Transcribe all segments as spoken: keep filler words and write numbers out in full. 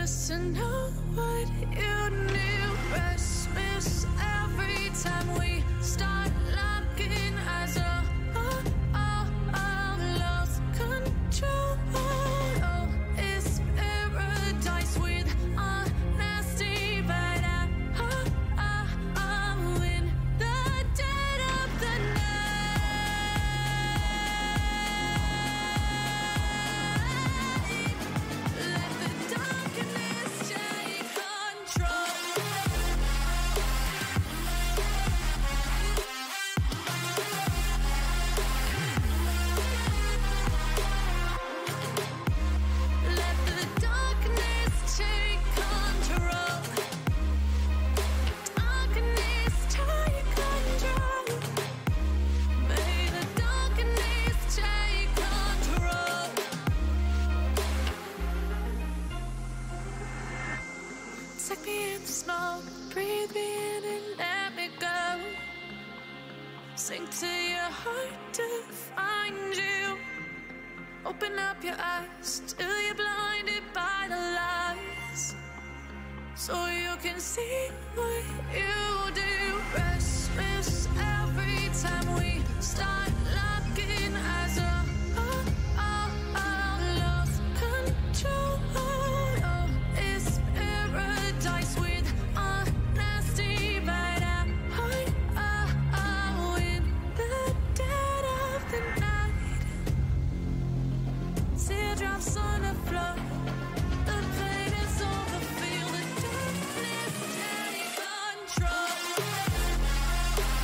Just to know what you knew. Christmas every time we start locking eyes up. Oh, oh, oh, lost control. Oh, it's paradise with honesty, but I, oh, oh, oh, in the dead of the night. Let the darkness take control. Let the darkness take control. Darkness take control. May the darkness take control. Take me in the smoke, breathe me in and let me go. Sink to your heart to find you. Open up your eyes till you're blinded by the lies, so you can see what you do. Christmas every time we start locking eyes up. Oh, oh, oh, lost control. Oh, it's paradise with honesty, but I, oh, oh, oh, in the dead of the night. Teardrops on the floor. The plate is over. Feel the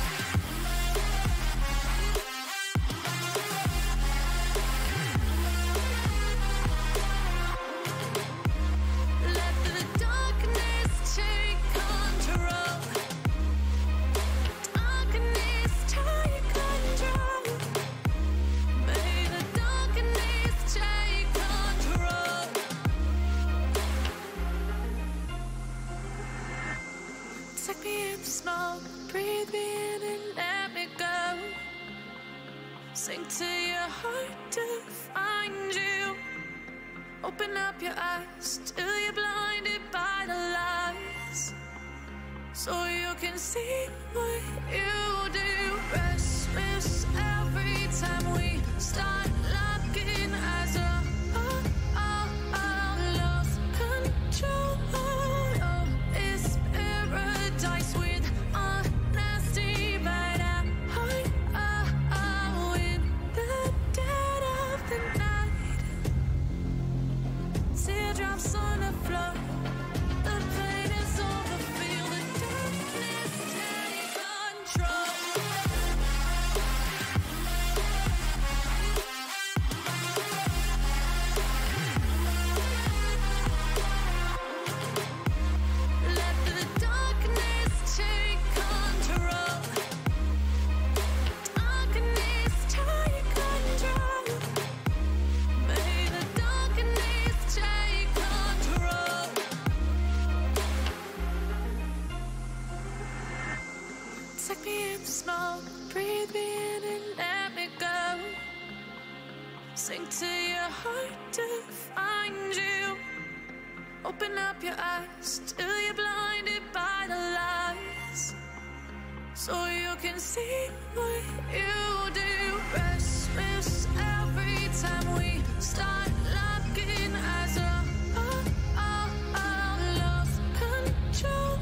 darkness take control. Let the darkness take control. Darkness take control. May the darkness take control. Take me in the smoke, breathe me in and let me go. Sink to your heart to find you. Open up your eyes till you're blinded by the lies, so you can see what you do. Christmas every time we start locking eyes up. Oh, oh, oh, lost control.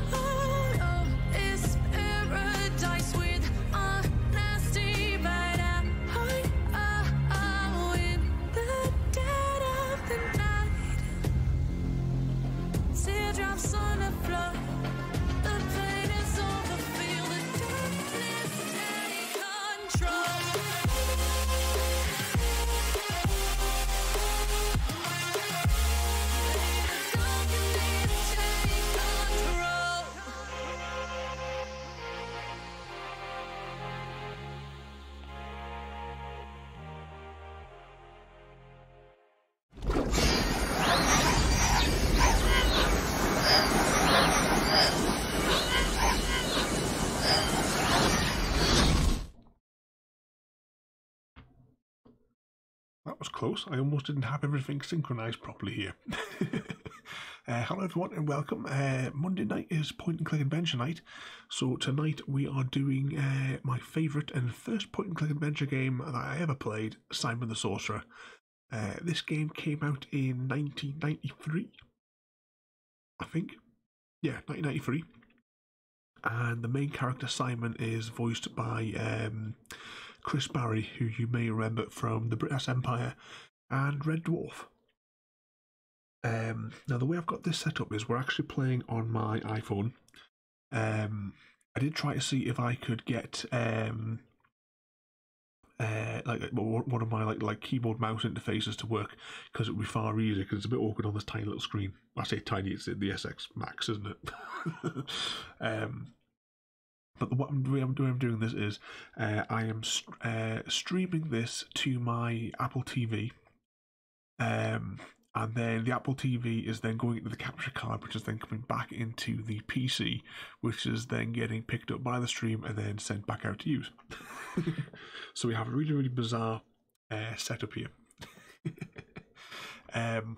Oh, it's paradise with honesty, but I, oh, oh, oh, in the dead of the night. Teardrops on the floor. The plate is over. Feel the darkness take control. Let the darkness take control. Darkness take control. May the darkness take control. Take me in the smoke, breathe me in and let me go. Sink to your heart to find you. Open up your eyes till you're blinded by the lies, so you can see what you do. Christmas every time we start locking eyes up. Oh, oh, oh, lost control. Oh, it's paradise with honesty, but I, oh, oh, oh, in the dead of the night. Teardrops on the floor. The plate is over. Feel the darkness take control. Darkness take control. That was close. I almost didn't have everything synchronized properly here. Uh, hello everyone and welcome. Uh, Monday night is Point and Click Adventure night, so tonight we are doing uh, my favourite and first Point and Click Adventure game that I ever played, Simon the Sorcerer. Uh, this game came out in nineteen ninety-three, I think. Yeah, nineteen ninety-three. And the main character Simon is voiced by um, Chris Barry, who you may remember from The British Empire and Red Dwarf. Um, now the way I've got this set up is we're actually playing on my iPhone. Um, I did try to see if I could get um, uh, like one of my like like keyboard mouse interfaces to work, because it would be far easier, because it's a bit awkward on this tiny little screen. I say tiny, it's the S X Max, isn't it? um, But what I'm doing, I'm doing, I'm doing this is uh, I am st uh, streaming this to my Apple T V, um, and then the Apple T V is then going into the capture card, which is then coming back into the P C, which is then getting picked up by the stream and then sent back out to use. So we have a really, really bizarre uh, setup here. um,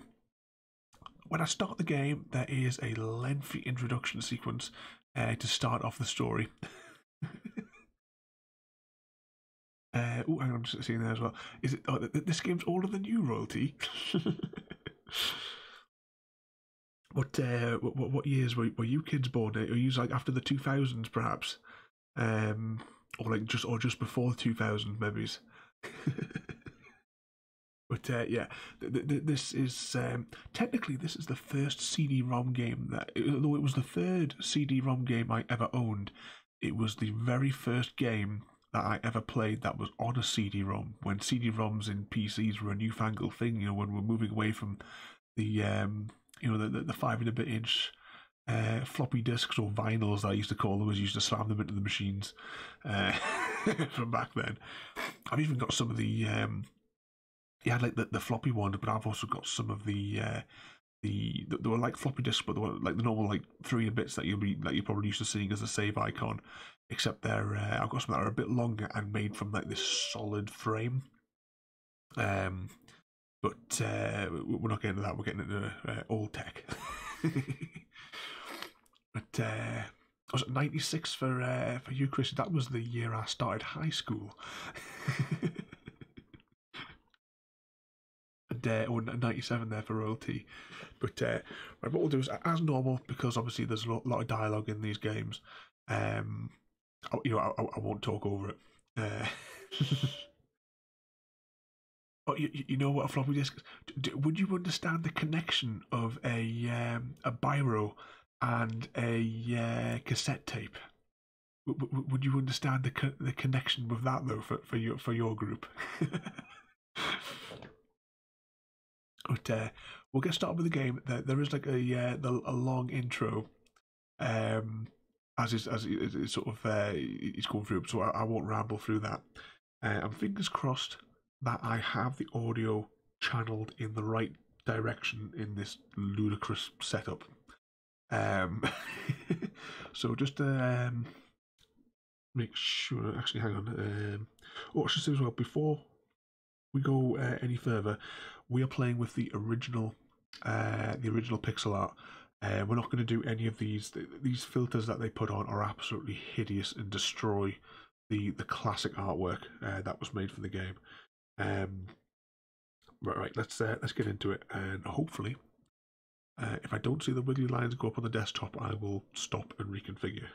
when I start the game, there is a lengthy introduction sequence. Uh, to start off the story. uh, oh, hang on, I'm just seeing there as well. Is it? Oh, th this game's older than you, royalty. what, uh, what? What? What years were, were you kids born? Were you like after the two thousands, perhaps, um, or like just or just before the two thousand, maybe? But uh, yeah, th th this is, um, technically this is the first C D ROM game that, though it was the third C D ROM game I ever owned, it was the very first game that I ever played that was on a C D ROM, when C D ROMs in P Cs were a newfangled thing, you know, when we're moving away from the, um, you know, the, the, the five and a bit inch uh, floppy disks, or vinyls that I used to call them, as you used to slam them into the machines uh, from back then. I've even got some of the... Um, Yeah, like the, the floppy one, but I've also got some of the uh, the they were like floppy disks, but they were like the normal like three bits that you'll be that you're probably used to seeing as a save icon, except they're uh, I've got some that are a bit longer and made from like this solid frame. Um, but uh, we're not getting into that. We're getting into uh, old tech. But uh, I was at ninety-six for uh, for you, Chris. That was the year I started high school. Uh, or ninety-seven there for royalty. But uh, what we'll do is, as normal, because obviously there's a lot, lot of dialogue in these games, um, I, you know, I, I won't talk over it. Uh, oh, you, you know what a floppy disk is? D would you understand the connection of a um, a biro and a uh, cassette tape? W w would you understand the co the connection with that though for for your for your group? But uh, we'll get started with the game. There, there is like a uh, the, a long intro, um, as is as it's it sort of uh, it's going through. So I, I won't ramble through that. Uh, and fingers crossed that I have the audio channeled in the right direction in this ludicrous setup. Um, so just um, make sure. Actually, hang on. Um, oh, I should say as well before we go uh, any further. We are playing with the original, uh, the original pixel art. Uh, we're not going to do any of these. Th these filters that they put on are absolutely hideous and destroy the the classic artwork uh, that was made for the game. Um, right, right. Let's uh, let's get into it, and hopefully, uh, if I don't see the wiggly lines go up on the desktop, I will stop and reconfigure.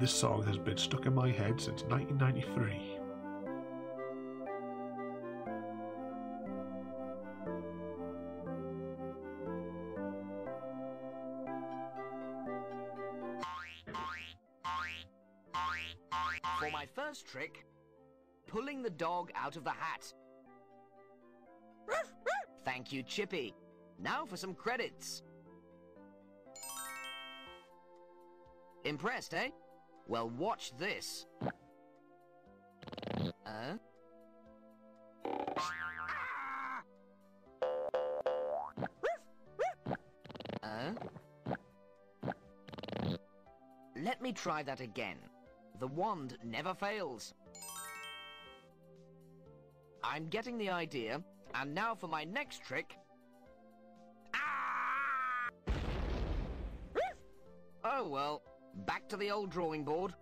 This song has been stuck in my head since nineteen ninety-three. For my first trick, pulling the dog out of the hat. Thank you, Chippy. Now for some credits. Impressed, eh? Well, watch this. Uh? Uh? Let me try that again. The wand never fails. I'm getting the idea, and now for my next trick. Ah! Oh well, back to the old drawing board.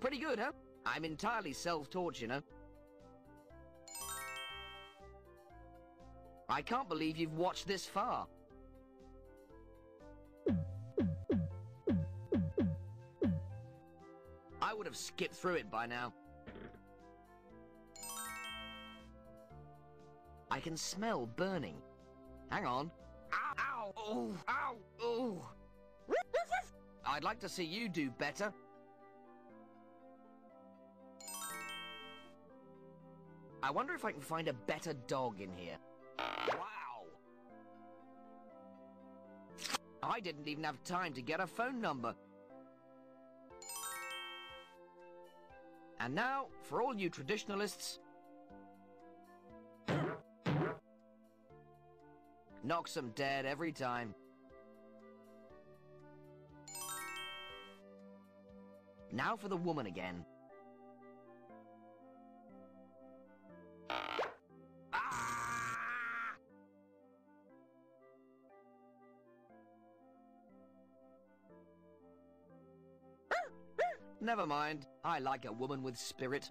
Pretty good, huh? I'm entirely self-torturing. I can't believe you've watched this far. I would have skipped through it by now. I can smell burning. Hang on. Ow! Ow! Ow! Ow! I'd like to see you do better. I wonder if I can find a better dog in here. Wow! I didn't even have time to get a phone number. And now, for all you traditionalists... Knocks them dead every time. Now for the woman again. Never mind, I like a woman with spirit.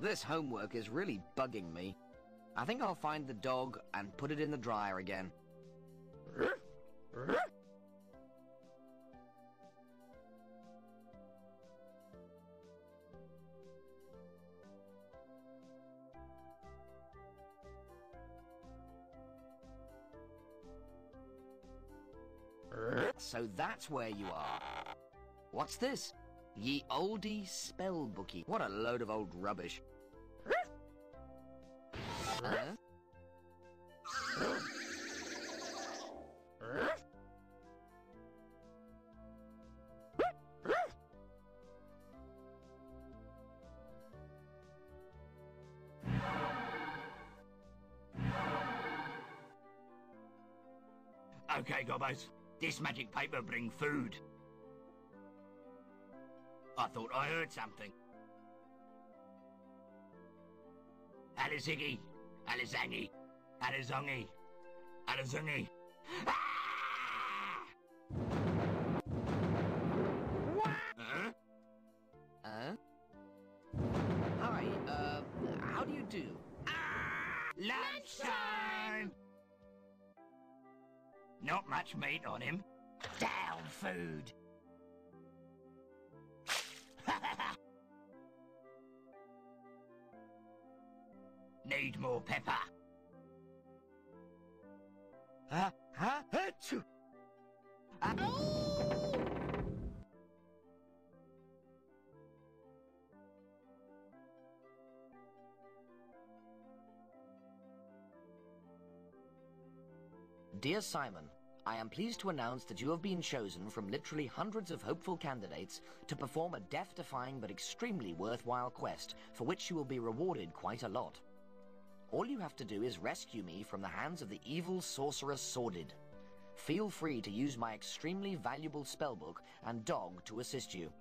This homework is really bugging me. I think I'll find the dog and put it in the dryer again. So that's where you are. What's this? Ye oldie spellbookie. What a load of old rubbish. Huh? Okay, gobbos. This magic paper bring food. I thought I heard something. Aliziggy. Alizangi. Alizongi. Alizungi. Ah! What? Huh? Huh? Hi, uh, how do you do? Ah! Lunchtime! Not much meat on him. Down food! Need more pepper. Huh? Huh? Achoo! Uh, oh! Dear Simon, I am pleased to announce that you have been chosen from literally hundreds of hopeful candidates to perform a death-defying but extremely worthwhile quest, for which you will be rewarded quite a lot. All you have to do is rescue me from the hands of the evil sorcerer Sordid. Feel free to use my extremely valuable spellbook and dog to assist you.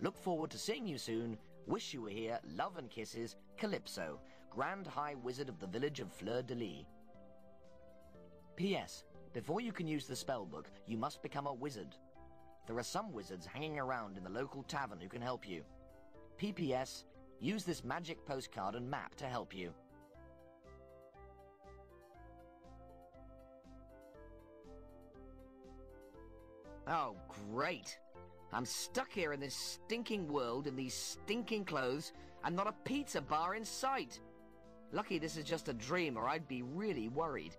Look forward to seeing you soon. Wish you were here. Love and kisses, Calypso, Grand High Wizard of the village of Fleur-de-Lis. P S. Before you can use the spellbook, you must become a wizard. There are some wizards hanging around in the local tavern who can help you. P P S. Use this magic postcard and map to help you. Oh, great. I'm stuck here in this stinking world in these stinking clothes and not a pizza bar in sight. Lucky this is just a dream or I'd be really worried.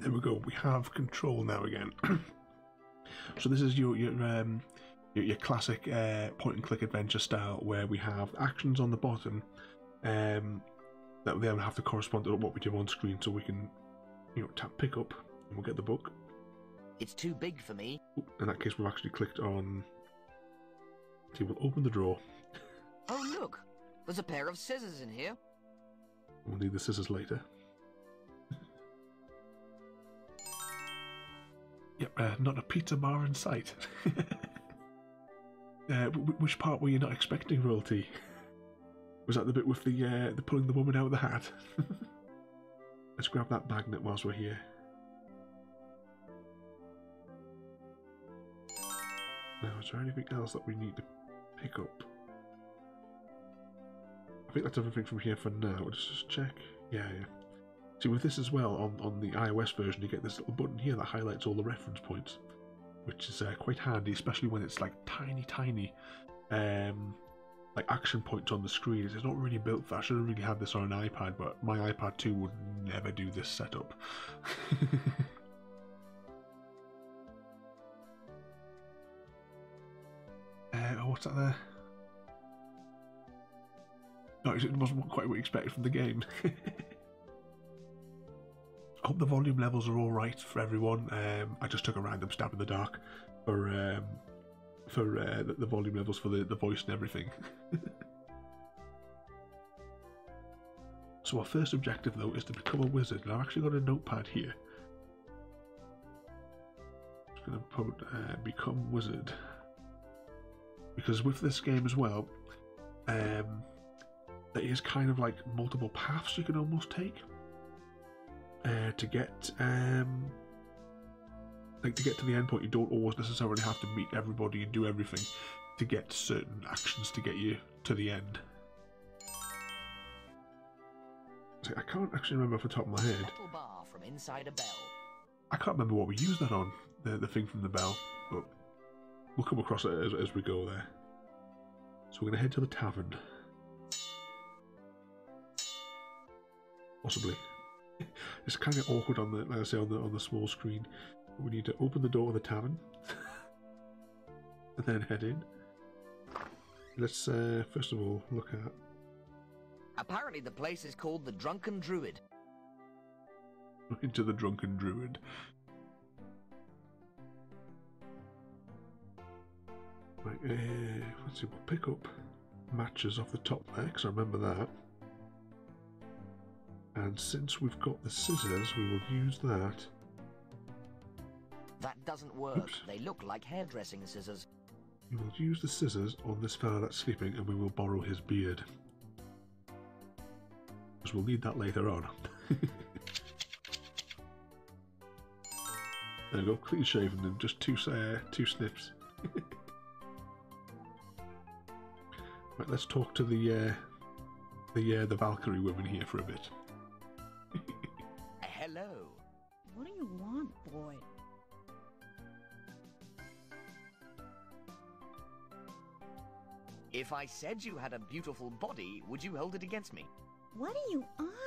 There we go. We have control now again. So this is your your um, your, your classic uh, point-and-click adventure style, where we have actions on the bottom um, that then have to correspond to what we do on screen. So we can, you know, tap pick up, and we'll get the book. It's too big for me. In that case, we've actually clicked on. See, we'll open the drawer. Oh look, there's a pair of scissors in here. We'll need the scissors later. Yep, uh, not a pizza bar in sight. uh, which part were you not expecting, Royalty? Was that the bit with the uh, the pulling the woman out of the hat? Let's grab that magnet whilst we're here. Now, is there anything else that we need to pick up? I think that's everything from here for now. Let's just check. Yeah, yeah. See, with this as well, on, on the iOS version, you get this little button here that highlights all the reference points, which is uh, quite handy, especially when it's like tiny, tiny um, like action points on the screen. It's not really built for that. I should have really had this on an iPad, but my iPad two would never do this setup. uh, what's that there? No, it wasn't quite what you expected from the game. I hope the volume levels are all right for everyone. Um, I just took a random stab in the dark for um, for uh, the, the volume levels for the, the voice and everything. So our first objective, though, is to become a wizard. And I've actually got a notepad here. I'm just going to put uh, become wizard. Because with this game as well, um, there is kind of like multiple paths you can almost take. Uh, to get um, like to get to the end point, you don't always necessarily have to meet everybody and do everything to get certain actions to get you to the end. So I can't actually remember off the top of my head. Bar from inside a bell. I can't remember what we used that on, the, the thing from the bell, but we'll come across it as, as we go there. So we're going to head to the tavern. Possibly. It's kind of awkward on the, like I say, on the on the small screen. We need to open the door of the tavern and then head in. Let's uh, first of all look at. Apparently, the place is called the Drunken Druid. Into the Drunken Druid. Right, uh, let's see. We'll pick up matches off the top there, because I remember that. And since we've got the scissors, we will use that. That doesn't work. Oops. They look like hairdressing scissors. We will use the scissors on this fella that's sleeping, and we will borrow his beard. Because we'll need that later on. There we go, clean shaven and just two, uh, two snips. Right, let's talk to the, uh, the, uh, the Valkyrie woman here for a bit. Hello. What do you want, boy? If I said you had a beautiful body, would you hold it against me? What are you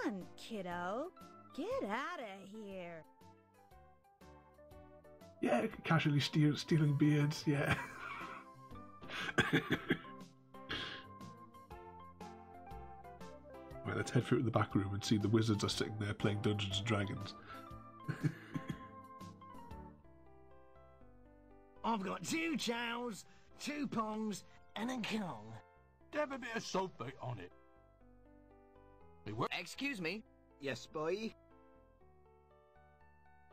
on, kiddo? Get out of here. Yeah, casually steal, stealing beards, yeah. Right, let's head through to the back room and see the wizards are sitting there playing Dungeons and Dragons. I've got two chows, two pongs, and a gong. Dab a bit of sulphate on it. They work. Excuse me? Yes, boy?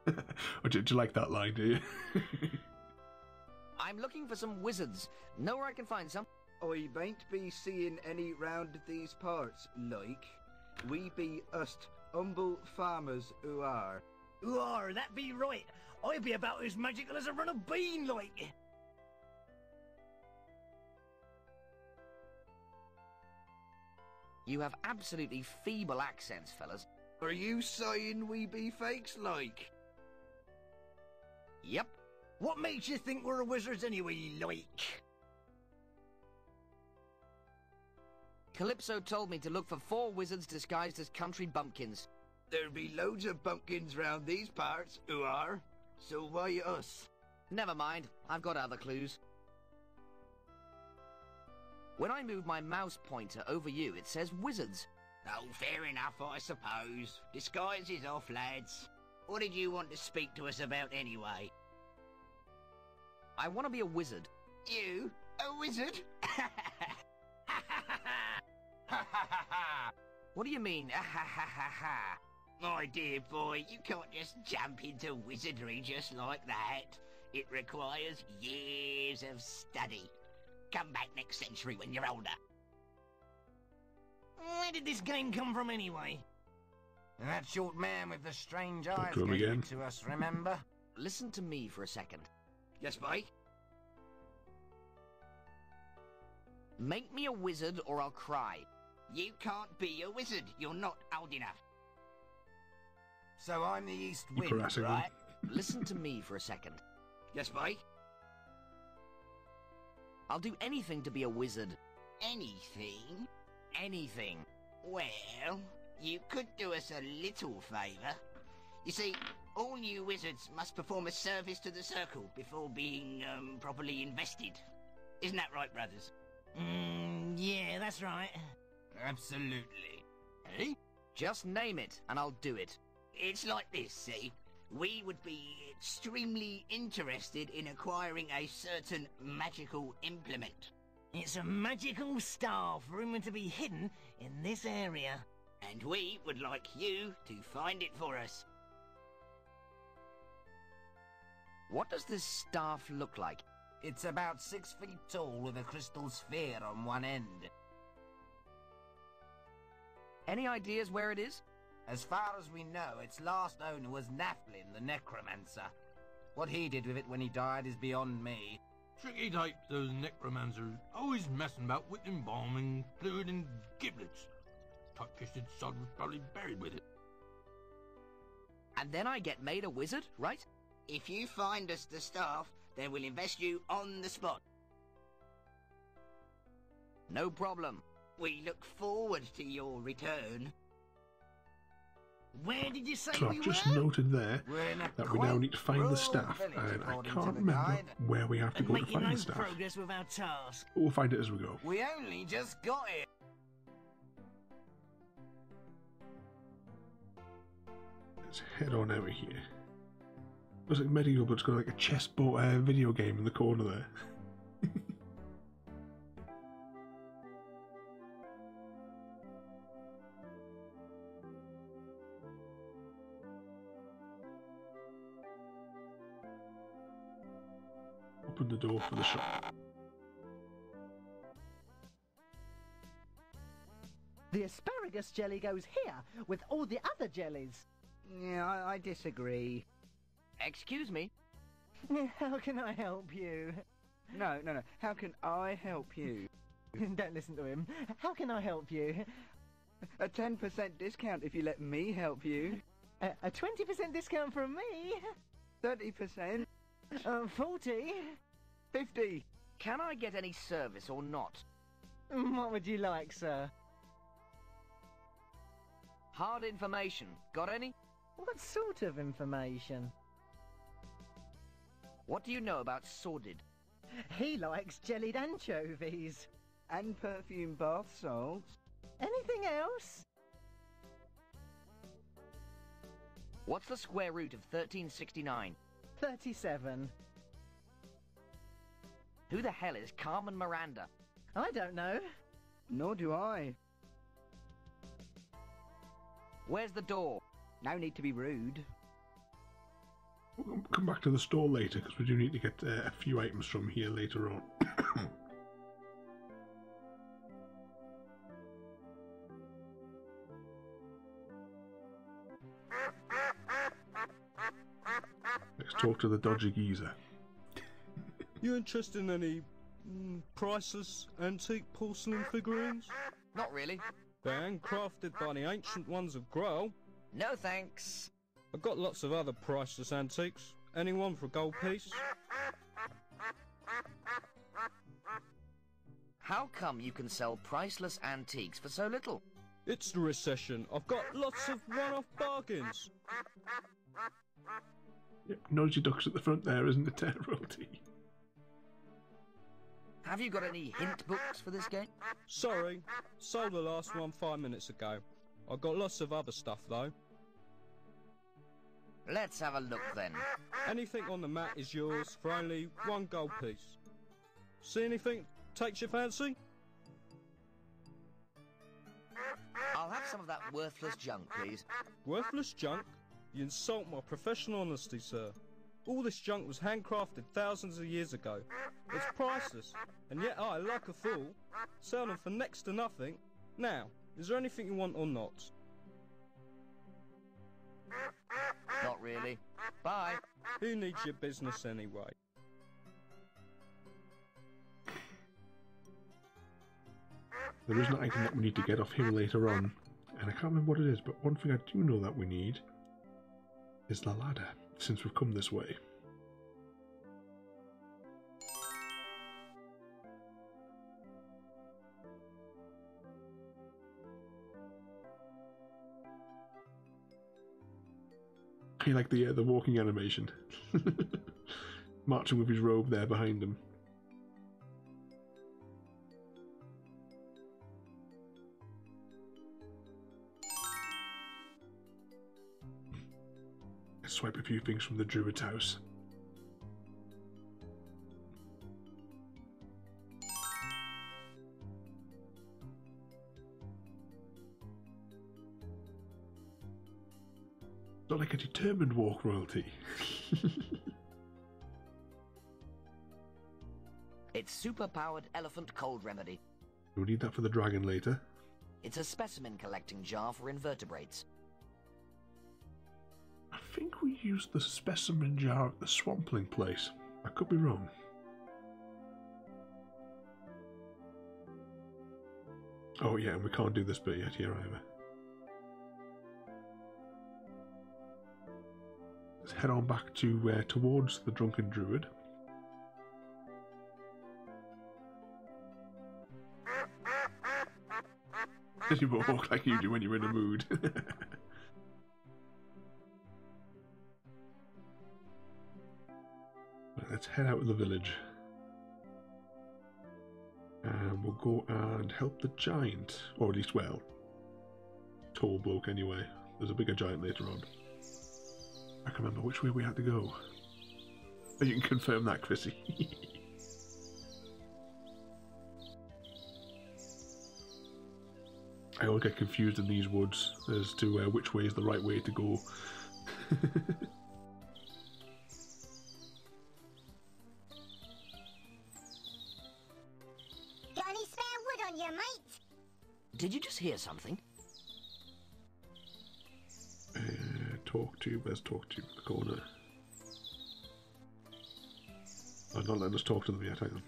Oh, do, do you like that line, do you? I'm looking for some wizards. Know where I can find some. I bain't be seeing any round these parts, like. We be us humble farmers who are. Who are, that be right. I be about as magical as a run of bean, like. You have absolutely feeble accents, fellas. Are you saying we be fakes, like? Yep. What makes you think we're wizards anyway, like? Calypso told me to look for four wizards disguised as country bumpkins. There'll be loads of pumpkins round these parts, who are. So why us? Never mind, I've got other clues. When I move my mouse pointer over you, it says wizards. Oh, fair enough, I suppose. Disguise is off, lads. What did you want to speak to us about anyway? I want to be a wizard. You? A wizard? Ha ha ha! Ha ha ha! What do you mean, ha ha ha ha ha? My dear boy, you can't just jump into wizardry just like that. It requires years of study. Come back next century when you're older. Where did this game come from anyway? That short man with the strange eyes gave it to us, remember? Listen to me for a second. Yes, mate? Make me a wizard or I'll cry. You can't be a wizard. You're not old enough. So I'm the East Wind, right? Listen to me for a second. Yes, mate? I'll do anything to be a wizard. Anything? Anything. Well, you could do us a little favour. You see, all new wizards must perform a service to the Circle before being, um, properly invested. Isn't that right, brothers? Mmm, yeah, that's right. Absolutely. Eh? Just name it, and I'll do it. It's like this, see? We would be extremely interested in acquiring a certain magical implement. It's a magical staff rumoured to be hidden in this area. And we would like you to find it for us. What does this staff look like? It's about six feet tall with a crystal sphere on one end. Any ideas where it is? As far as we know, its last owner was Naflin, the Necromancer. What he did with it when he died is beyond me. Tricky type, those Necromancers. Always messing about with embalming fluid and giblets. Tight-fisted sod was probably buried with it. And then I get made a wizard, right? If you find us the staff, then we'll invest you on the spot. No problem. We look forward to your return. Where did you say so we I've just were? noted there that we now need to find the staff, and I can't remember where we have to go to find no the staff. Progress with our task. We'll find it as we go. We only just got it. Let's head on over here. Looks like medieval, but it's got like a chessboard uh, video game in the corner there. Open the door for the shop. The asparagus jelly goes here with all the other jellies. Yeah, I, I disagree. Excuse me? How can I help you? No, no, no. How can I help you? Don't listen to him. How can I help you? A ten percent discount if you let me help you. A twenty percent discount from me? thirty percent? Uh, forty? fifty? Can I get any service or not? What would you like, sir? Hard information. Got any? What sort of information? What do you know about Sordid? He likes jellied anchovies. And perfumed bath salts. Anything else? What's the square root of thirteen sixty-nine? thirty-seven. Who the hell is Carmen Miranda? I don't know. Nor do I. Where's the door? No need to be rude. We'll come back to the store later, because we do need to get uh, a few items from here later on. Let's talk to the dodgy geezer. You interested in any mm, priceless antique porcelain figurines? Not really. They're handcrafted by the ancient ones of Grail. No thanks. I've got lots of other priceless antiques. Anyone for a gold piece? How come you can sell priceless antiques for so little? It's the recession. I've got lots of one-off bargains. Yep, noisy ducks at the front there, isn't the Terrorty? Have you got any hint books for this game? Sorry, sold the last one five minutes ago. I've got lots of other stuff though. Let's have a look then. Anything on the mat is yours for only one gold piece. See anything takes your fancy? I'll have some of that worthless junk, please. Worthless junk? You insult my professional honesty, sir. All this junk was handcrafted thousands of years ago. It's priceless, and yet I, like a fool, sell them for next to nothing. Now, is there anything you want or not? Not really. Bye. Who needs your business anyway? There is an item that we need to get off him later on, and I can't remember what it is, but one thing I do know that we need is the ladder, since we've come this way. I like the, uh, the walking animation. Marching with his robe there behind him. Swipe a few things from the Druid's house. Not like a determined walk, royalty. It's super-powered elephant cold remedy. We'll need that for the dragon later. It's a specimen collecting jar for invertebrates. I think we used the specimen jar at the swampling place. I could be wrong. Oh yeah, and we can't do this bit yet here either. Let's head on back to uh, towards the Drunken Druid. You won't walk like you do when you're in a mood. Let's head out of the village and we'll go and help the giant, or at least, well, tall bloke anyway. There's a bigger giant later on. I can remember which way we had to go. You can confirm that, Chrissy. I always get confused in these woods as to uh, which way is the right way to go. Did you just hear something? Uh, talk to, where's talk to? The corner. I'm not letting us talk to them yet, hang on.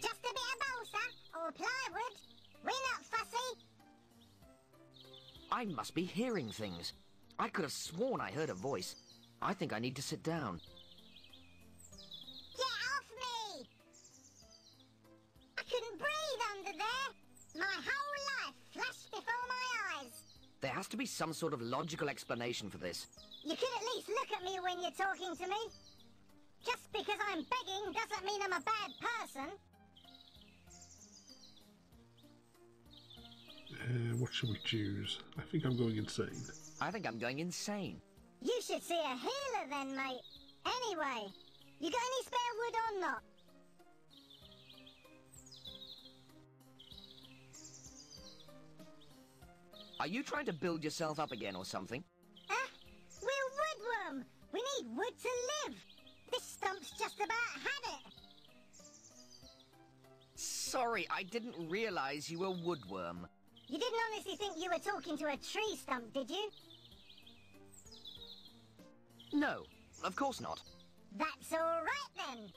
Just a bit of balsa, or plywood. We're not fussy. I must be hearing things. I could have sworn I heard a voice. I think I need to sit down. Get off me! I couldn't breathe under there. My whole flashed before my eyes. There has to be some sort of logical explanation for this. You could at least look at me when you're talking to me. Just because I'm begging doesn't mean I'm a bad person. Uh, what should we choose? I think I'm going insane. I think I'm going insane. You should see a healer then, mate. Anyway, you got any spare wood or not? Are you trying to build yourself up again or something? Ah, we're woodworm. We need wood to live. This stump's just about had it. Sorry, I didn't realise you were woodworm. You didn't honestly think you were talking to a tree stump, did you? No, of course not. That's all right then.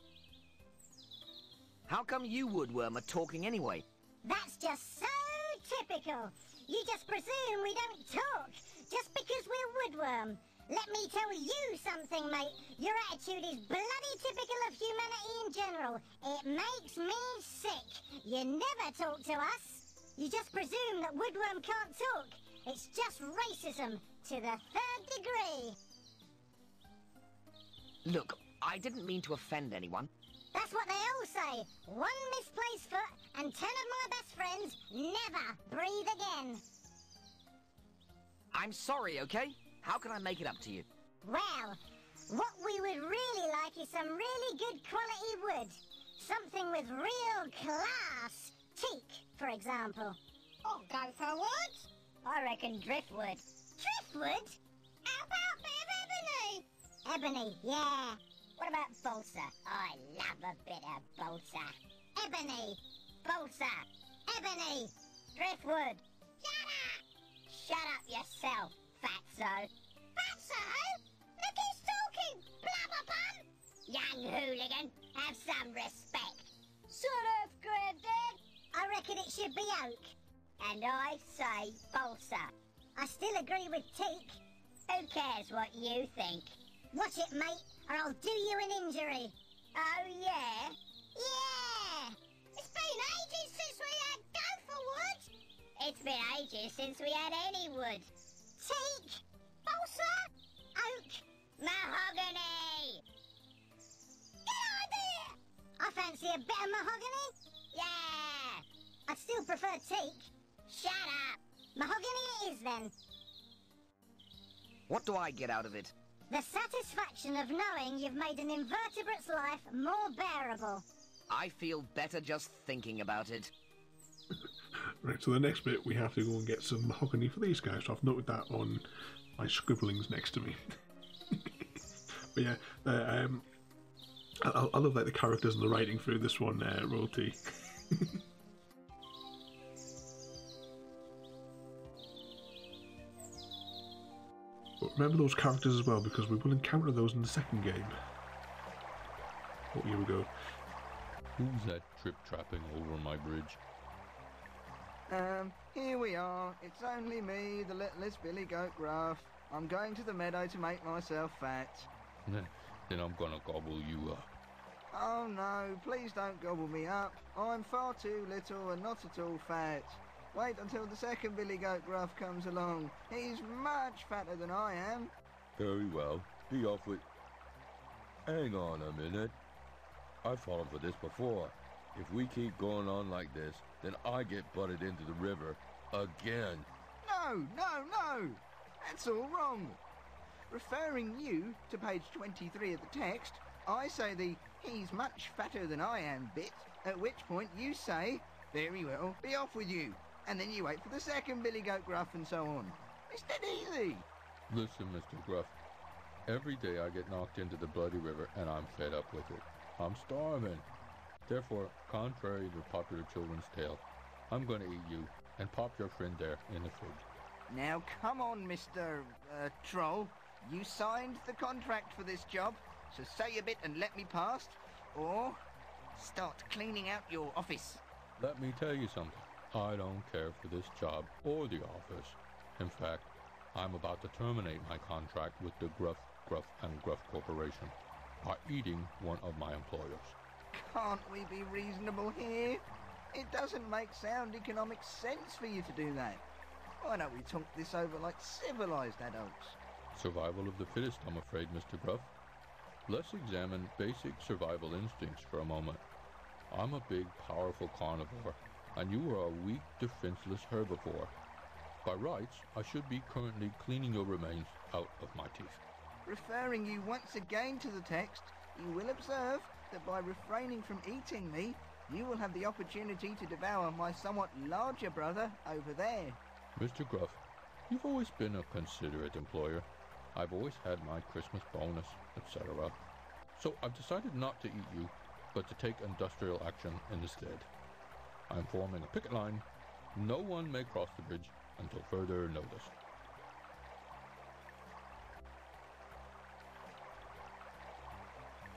How come you woodworm are talking anyway? That's just so typical. You just presume we don't talk, just because we're woodworm. Let me tell you something, mate. Your attitude is bloody typical of humanity in general. It makes me sick. You never talk to us. You just presume that Woodworm can't talk. It's just racism to the third degree. Look, I didn't mean to offend anyone. That's what they all say. One misplaced foot and ten of my best friends never breathe again. I'm sorry, okay? How can I make it up to you? Well, what we would really like is some really good quality wood. Something with real class. Teak, for example. Or go for wood. I reckon driftwood. Driftwood? How about a bit of ebony? Ebony, yeah. What about balsa? I love a bit of balsa. Ebony. Balsa. Ebony. Driftwood. Shut up! Shut up yourself, fatso. Fatso? Look who's talking, blubberpun! Young hooligan, have some respect. Sort of, Granddad. I reckon it should be oak. And I say balsa. I still agree with teak. Who cares what you think? Watch it, mate, or I'll do you an injury. Oh, yeah? Yeah! It's been ages since we had go for wood. It's been ages since we had any wood. Teak, balsa, oak, mahogany. Good idea! I fancy a bit of mahogany. Yeah! I still prefer teak. Shut up! Mahogany it is, then. What do I get out of it? The satisfaction of knowing you've made an invertebrate's life more bearable. I feel better just thinking about it. Right, so the next bit we have to go and get some mahogany for these guys, so I've noted that on my scribblings next to me. But yeah, uh, um, I, I love like the characters and the writing through this one, uh, Royalty. Remember those characters as well, because we will encounter those in the second game. Oh, here we go. Who's that trip-trapping over my bridge? Um, here we are. It's only me, the littlest billy goat Gruff. I'm going to the meadow to make myself fat. Then I'm gonna gobble you up. Oh no, please don't gobble me up. I'm far too little and not at all fat. Wait until the second billy goat Gruff comes along. He's much fatter than I am. Very well. Be off with... Hang on a minute. I've fallen for this before. If we keep going on like this, then I get butted into the river again. No, no, no! That's all wrong. Referring you to page twenty-three of the text, I say the he's much fatter than I am bit, at which point you say, very well, be off with you. And then you wait for the second billy goat Gruff and so on. It's that easy. Listen, Mister Gruff. Every day I get knocked into the bloody river and I'm fed up with it. I'm starving. Therefore, contrary to popular children's tale, I'm going to eat you and pop your friend there in the fridge. Now come on, Mister Uh, troll. You signed the contract for this job, so say your bit and let me past, or start cleaning out your office. Let me tell you something. I don't care for this job or the office. In fact, I'm about to terminate my contract with the Gruff, Gruff and Gruff Corporation by eating one of my employers. Can't we be reasonable here? It doesn't make sound economic sense for you to do that. Why don't we talk this over like civilized adults? Survival of the fittest, I'm afraid, Mister Gruff. Let's examine basic survival instincts for a moment. I'm a big, powerful carnivore, and you are a weak, defenseless herbivore. By rights, I should be currently cleaning your remains out of my teeth. Referring you once again to the text, you will observe that by refraining from eating me, you will have the opportunity to devour my somewhat larger brother over there. Mister Gruff, you've always been a considerate employer. I've always had my Christmas bonus, et cetera. So I've decided not to eat you, but to take industrial action in the stead. I'm forming a picket line. No one may cross the bridge until further notice.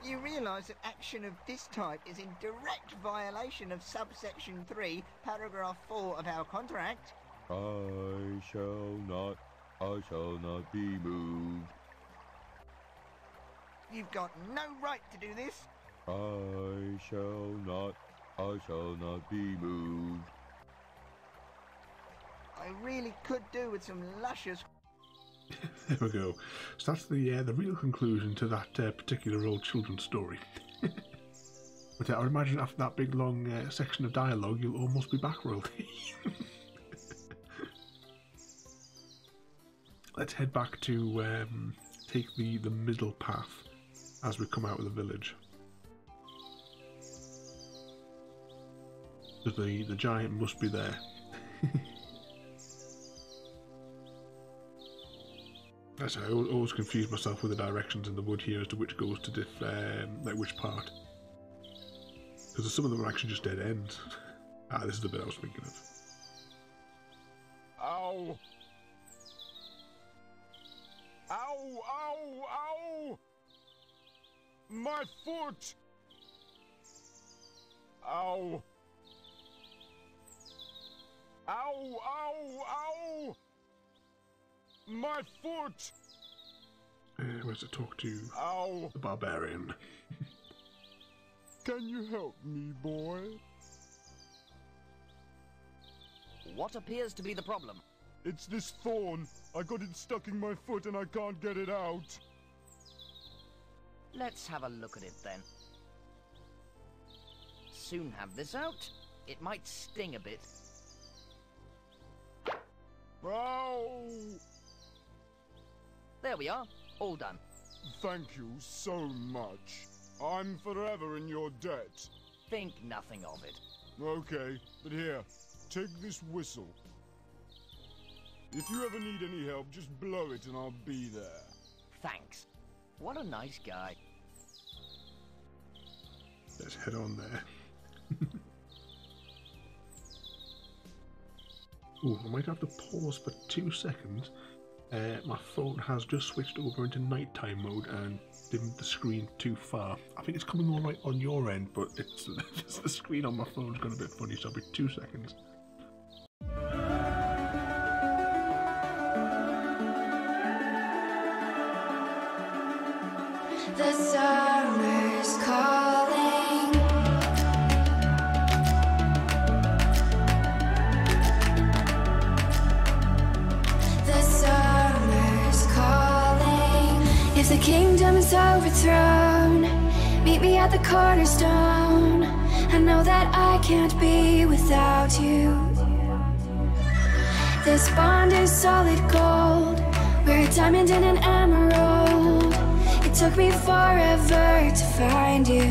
You realise that action of this type is in direct violation of subsection three, paragraph four of our contract. I shall not, I shall not be moved. You've got no right to do this. I shall not, I shall not be moved. I really could do with some luscious... There we go. So that's the uh, the real conclusion to that uh, particular old children's story. But uh, I imagine after that big long uh, section of dialogue, you'll almost be back royalty. Let's head back to um, take the the middle path as we come out of the village. The the giant must be there. That's, I always confuse myself with the directions in the wood here as to which goes to diff, um, like which part. Because some of them are actually just dead ends. Ah, this is the bit I was thinking of. Ow! Ow! Ow! Ow! My foot! Ow! Ow! Ow! Ow! My foot! Uh, where's the talk to? Ow! The barbarian. Can you help me, boy? What appears to be the problem? It's this thorn. I got it stuck in my foot and I can't get it out. Let's have a look at it then. Soon have this out. It might sting a bit. Ow! There we are, all done. Thank you so much. I'm forever in your debt. Think nothing of it. Okay, but here, take this whistle. If you ever need any help, just blow it and I'll be there. Thanks. What a nice guy. Let's head on there. Ooh, I might have to pause for two seconds. Uh, my phone has just switched over into nighttime mode and dimmed the screen too far. I think it's coming all right on your end, but it's, it's the screen on my phone's got a bit funny, so it'll be two seconds. The summer's calling. The summer's calling. If the kingdom is overthrown, meet me at the cornerstone. I know that I can't be without you. This bond is solid gold. We're a diamond and an emerald. It took me forever to find you.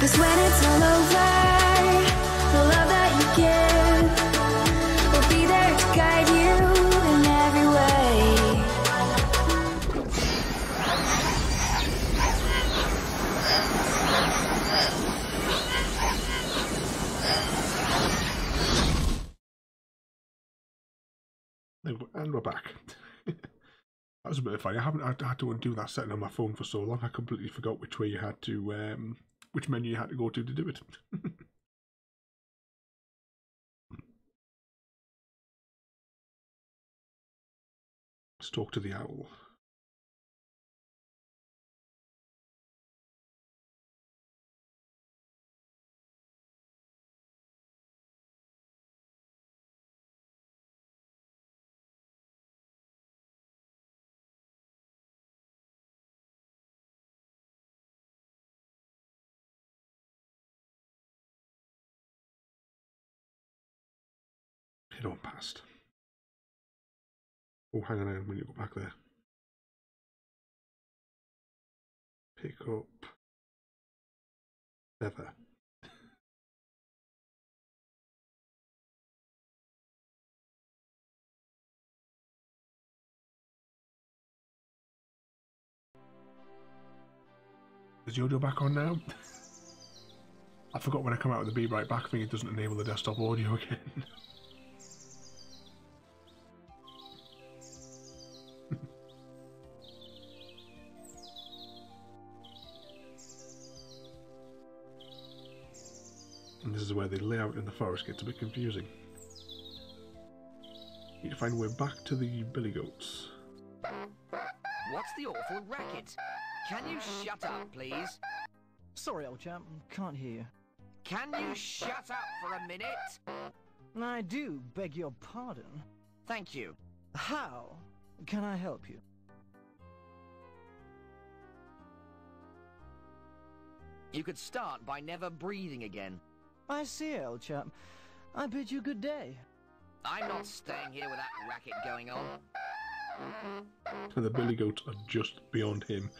Cause when it's all over, the love that you give will be there to guide you in every way. And we're back. That was a bit of fun. I haven't I had to undo that setting on my phone for so long. I completely forgot which way you had to, um, which menu you had to go to to do it. Let's talk to the owl. Head on past. Oh, hang on a minute, when you go back there. Pick up feather. Is Yodo back on now? I forgot when I come out with the Be Right Back thing, it doesn't enable the desktop audio again. And this is where the layout in the forest gets a bit confusing. Need to find a way back to the billy goats. What's the awful racket? Can you shut up, please? Sorry, old chap, can't hear you. Can you shut up for a minute? I do beg your pardon. Thank you. How can I help you? You could start by never breathing again. I see, old chap. I bid you good day. I'm not staying here with that racket going on. The billy goats are just beyond him,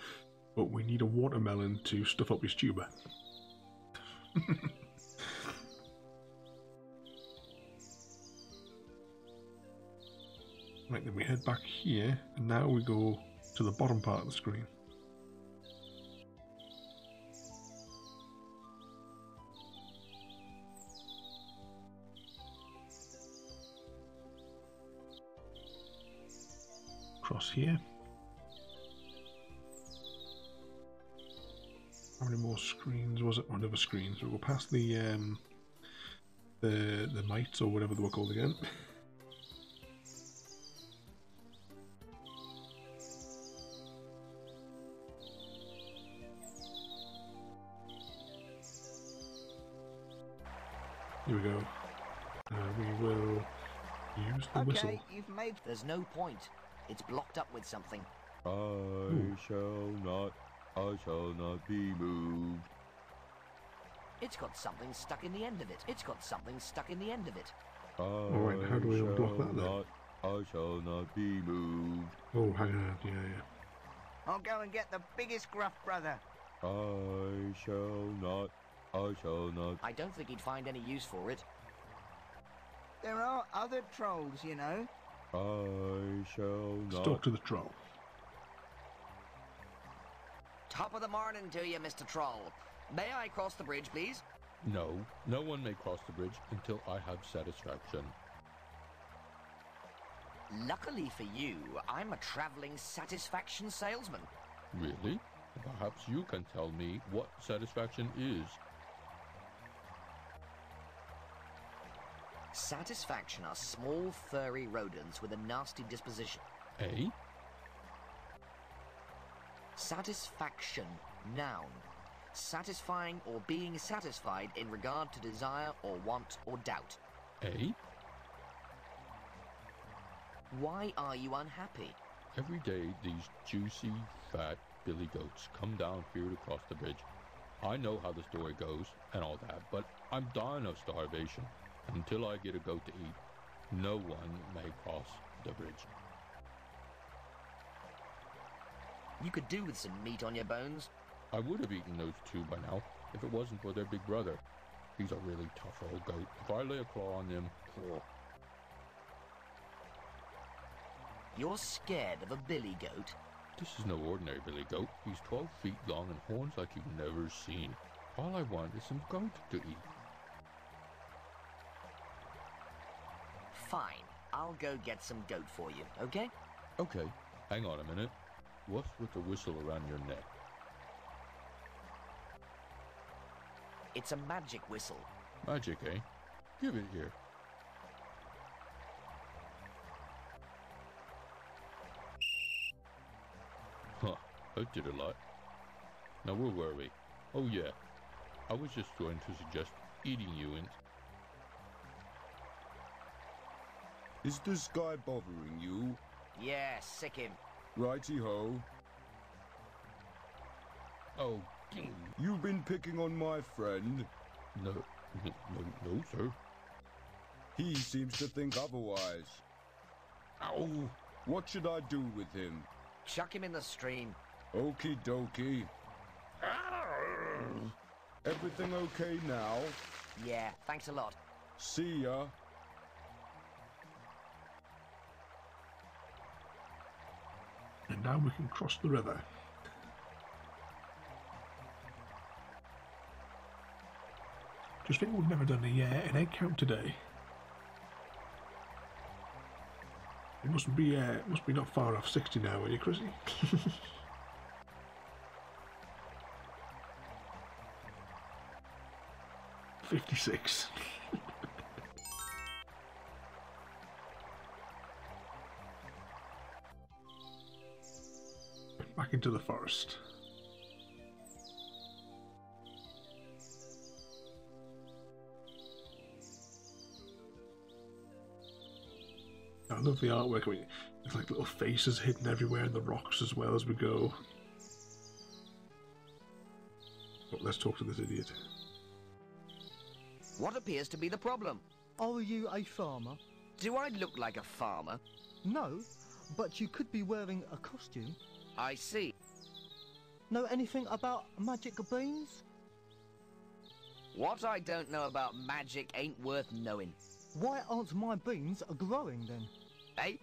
but we need a watermelon to stuff up his tuba. Right, then we head back here, and now we go to the bottom part of the screen. Cross here. How many more screens was it? Oh, another screen. So we'll go past the um, the the mites or whatever they were called again. Here we go. Uh, we will use the okay, whistle. Okay, you've made. There's no point. It's blocked up with something. I Ooh. shall not, I shall not be moved. It's got something stuck in the end of it. It's got something stuck in the end of it. Alright, how do we unblock that then? I shall not be moved. Oh, hang on, yeah, yeah. I'll go and get the biggest gruff brother. I shall not, I shall not. I don't think he'd find any use for it. There are other trolls, you know. I shall not. Let's talk to the troll. Top of the morning to you, Mister Troll. May I cross the bridge, please? No, no one may cross the bridge until I have satisfaction. Luckily for you, I'm a travelling satisfaction salesman. Really? Perhaps you can tell me what satisfaction is. Satisfaction are small, furry rodents with a nasty disposition. Eh? Satisfaction, noun. Satisfying or being satisfied in regard to desire or want or doubt. Eh? Why are you unhappy? Every day these juicy, fat billy goats come down here to cross the bridge. I know how the story goes and all that, but I'm dying of starvation. Until I get a goat to eat, no one may cross the bridge. You could do with some meat on your bones. I would have eaten those two by now, if it wasn't for their big brother. He's a really tough old goat. If I lay a claw on them, oh. You're scared of a billy goat? This is no ordinary billy goat. He's twelve feet long and horns like you've never seen. All I want is some goat to eat. Fine, I'll go get some goat for you, okay? Okay, hang on a minute. What's with the whistle around your neck? It's a magic whistle. Magic, eh? Give it here. Huh, that did a lot. Now where were we? Oh yeah, I was just going to suggest eating you in... Is this guy bothering you? Yeah, sick him. Righty-ho. Oh, you've been picking on my friend. No, no, no, sir. He seems to think otherwise. Ow. What should I do with him? Chuck him in the stream. Okie dokie. Everything okay now? Yeah, thanks a lot. See ya. And now we can cross the river. Just think we've never done a, uh, an egg count today. It must be uh, must be not far off sixty now, are you, Chrissy? fifty-six. Back into the forest. love the artwork. I mean, there's like little faces hidden everywhere in the rocks as well as we go. But let's talk to this idiot. What appears to be the problem? Are you a farmer? Do I look like a farmer? No, but you could be wearing a costume. I see. Know anything about magic beans? What I don't know about magic ain't worth knowing. Why aren't my beans growing then? Eh?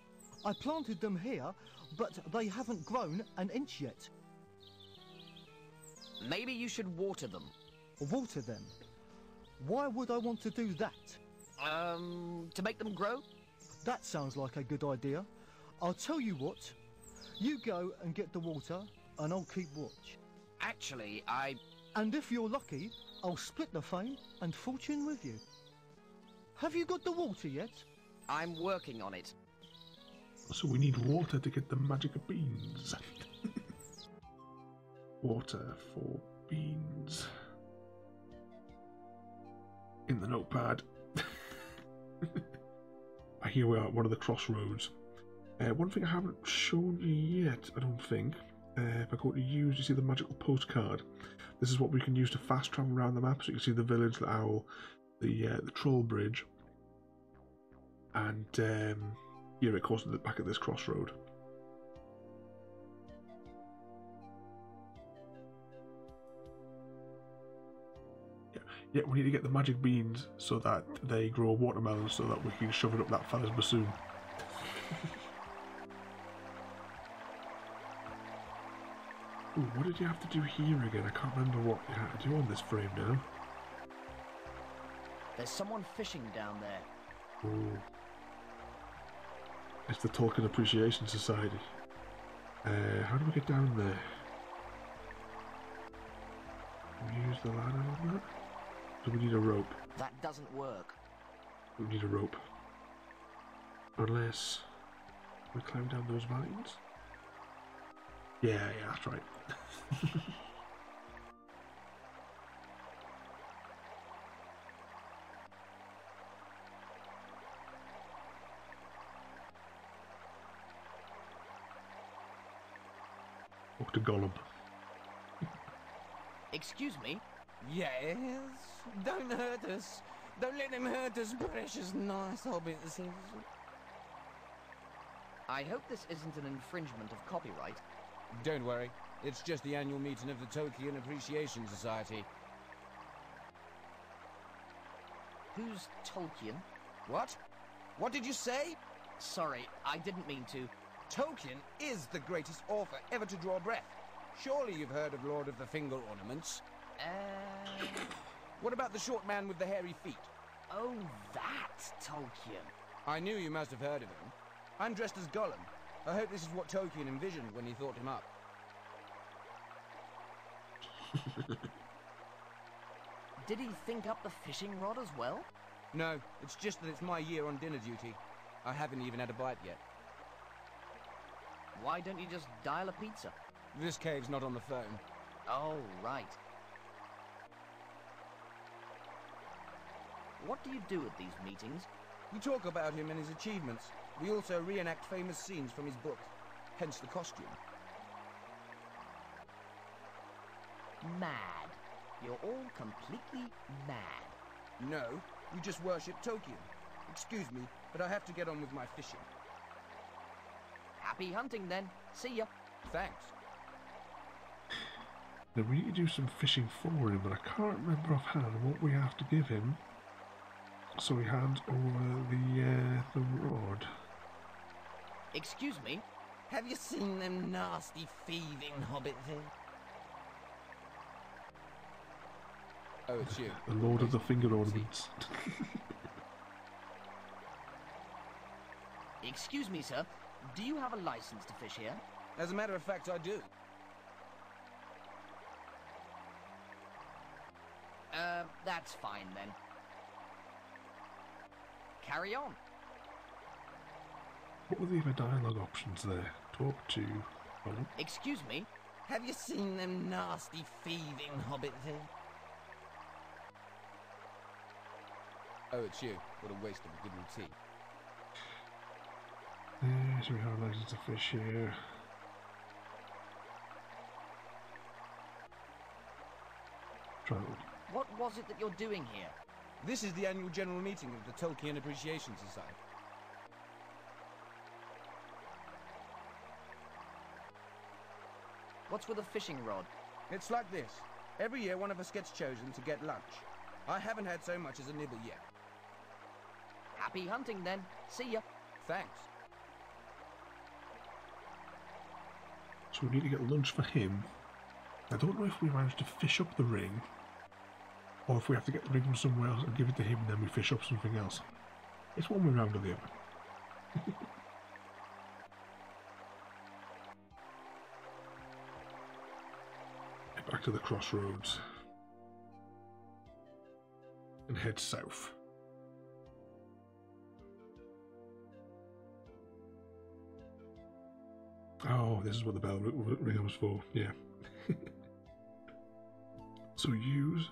I planted them here, but they haven't grown an inch yet. Maybe you should water them. Water them? Why would I want to do that? Um, to make them grow? That sounds like a good idea. I'll tell you what. You go and get the water, and I'll keep watch. Actually, I... And if you're lucky, I'll split the fame and fortune with you. Have you got the water yet? I'm working on it. So we need water to get the magic of beans. Water for beans. In the notepad. Here we are at one of the crossroads. Uh, one thing I haven't shown you yet, I don't think. Uh, if I go to use, you see the magical postcard. This is what we can use to fast travel around the map. So you can see the village, the owl, the uh, the troll bridge, and um, yeah, of course, back at this crossroad. Yeah, we need to get the magic beans so that they grow watermelons so that we can shove it up that fella's bassoon. Ooh, what did you have to do here again? I can't remember what you had to do on this frame now. There's someone fishing down there. Ooh. It's the Tolkien Appreciation Society. Uh, how do we get down there? Can we use the ladder on that? So we need a rope. That doesn't work. We need a rope. Unless we climb down those vines. Yeah, yeah, that's right. Walk to Gollum. Excuse me? Yes? Don't hurt us. Don't let them hurt us, precious nice hobbits. I hope this isn't an infringement of copyright. Don't worry. It's just the annual meeting of the Tolkien Appreciation Society. Who's Tolkien? What? What did you say? Sorry, I didn't mean to. Tolkien is the greatest author ever to draw breath. Surely you've heard of Lord of the Finger Ornaments. Uh... What about the short man with the hairy feet? Oh, that Tolkien. I knew you must have heard of him. I'm dressed as Gollum. I hope this is what Tolkien envisioned when he thought him up. Did he think up the fishing rod as well? No, it's just that it's my year on dinner duty. I haven't even had a bite yet. Why don't you just dial a pizza? This cave's not on the phone. Oh, right. What do you do at these meetings? We talk about him and his achievements. We also reenact famous scenes from his book, hence the costume. Mad. You're all completely mad. No, we just worship Tolkien. Excuse me, but I have to get on with my fishing. Happy hunting then. See ya. Thanks. Now we need to do some fishing for him, but I can't remember offhand what we have to give him. So he hands over the, uh, the rod. Excuse me? Have you seen them nasty, thieving hobbit thing? Oh, it's you. The Lord of the Finger Ornaments. Excuse me, sir. Do you have a license to fish here? As a matter of fact, I do. Uh, that's fine, then. Carry on. What were the other dialogue options there? Talk to... Hello? Excuse me? Have you seen them nasty, thieving hobbit thing? Oh, it's you. What a waste of a good routine. Uh, so we have loads of fish here. Travel. What was it that you're doing here? This is the annual general meeting of the Tolkien Appreciation Society. What's with a fishing rod? It's like this. Every year one of us gets chosen to get lunch. I haven't had so much as a nibble yet. Happy hunting then. See ya. Thanks. So we need to get lunch for him. I don't know if we managed to fish up the ring, or if we have to get the ring from somewhere else and give it to him and then we fish up something else. It's one way round or the other. Head back to the crossroads and head south. Oh, this is what the bell ring was for, yeah. So use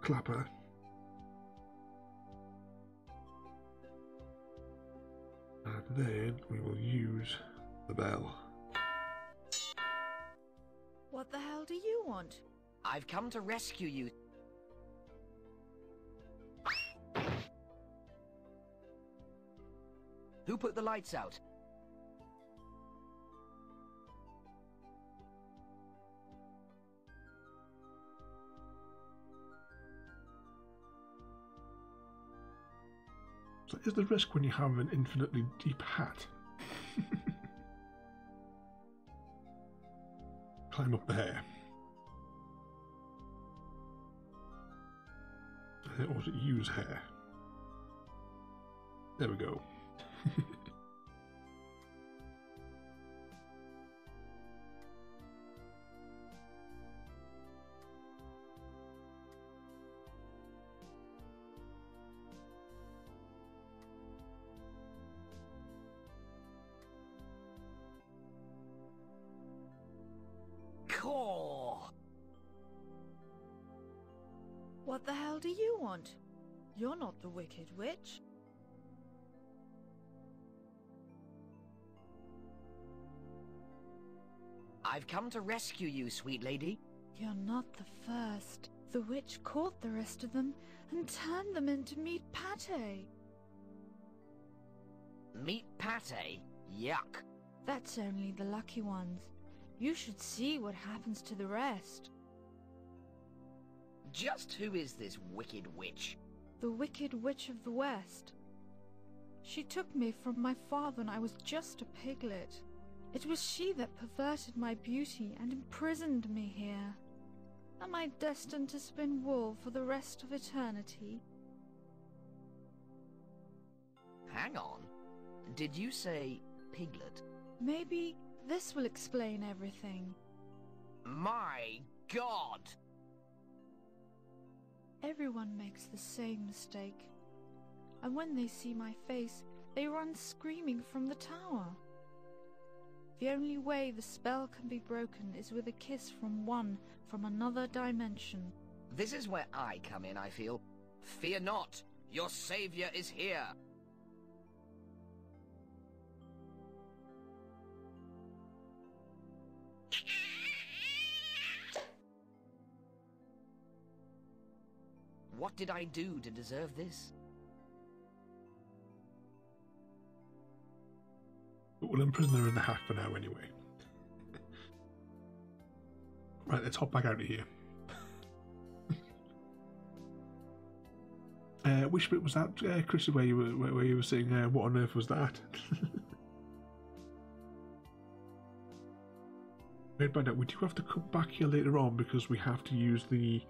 Clapper and then we will use the bell. What the hell do you want? I've come to rescue you. Who put the lights out? So is the risk when you have an infinitely deep hat? Climb up there. Or was it use hair? There we go. What the hell do you want? You're not the Wicked Witch. I've come to rescue you, sweet lady. You're not the first. The witch caught the rest of them and turned them into meat pate. Meat pate? Yuck. That's only the lucky ones. You should see what happens to the rest. Just who is this Wicked Witch? The Wicked Witch of the West. She took me from my father when I was just a piglet. It was she that perverted my beauty and imprisoned me here. Am I destined to spin wool for the rest of eternity? Hang on. Did you say piglet? Maybe this will explain everything. My God! Everyone makes the same mistake, and when they see my face, they run screaming from the tower. The only way the spell can be broken is with a kiss from one from another dimension. This is where I come in, I feel. Fear not, your savior is here. What did I do to deserve this? We'll imprison her in the hack for now anyway. Right, let's hop back out of here. uh, which bit was that, uh, Chris, where you were, where you were saying, uh, what on earth was that? We'll find out. We do have to come back here later on because we have to use the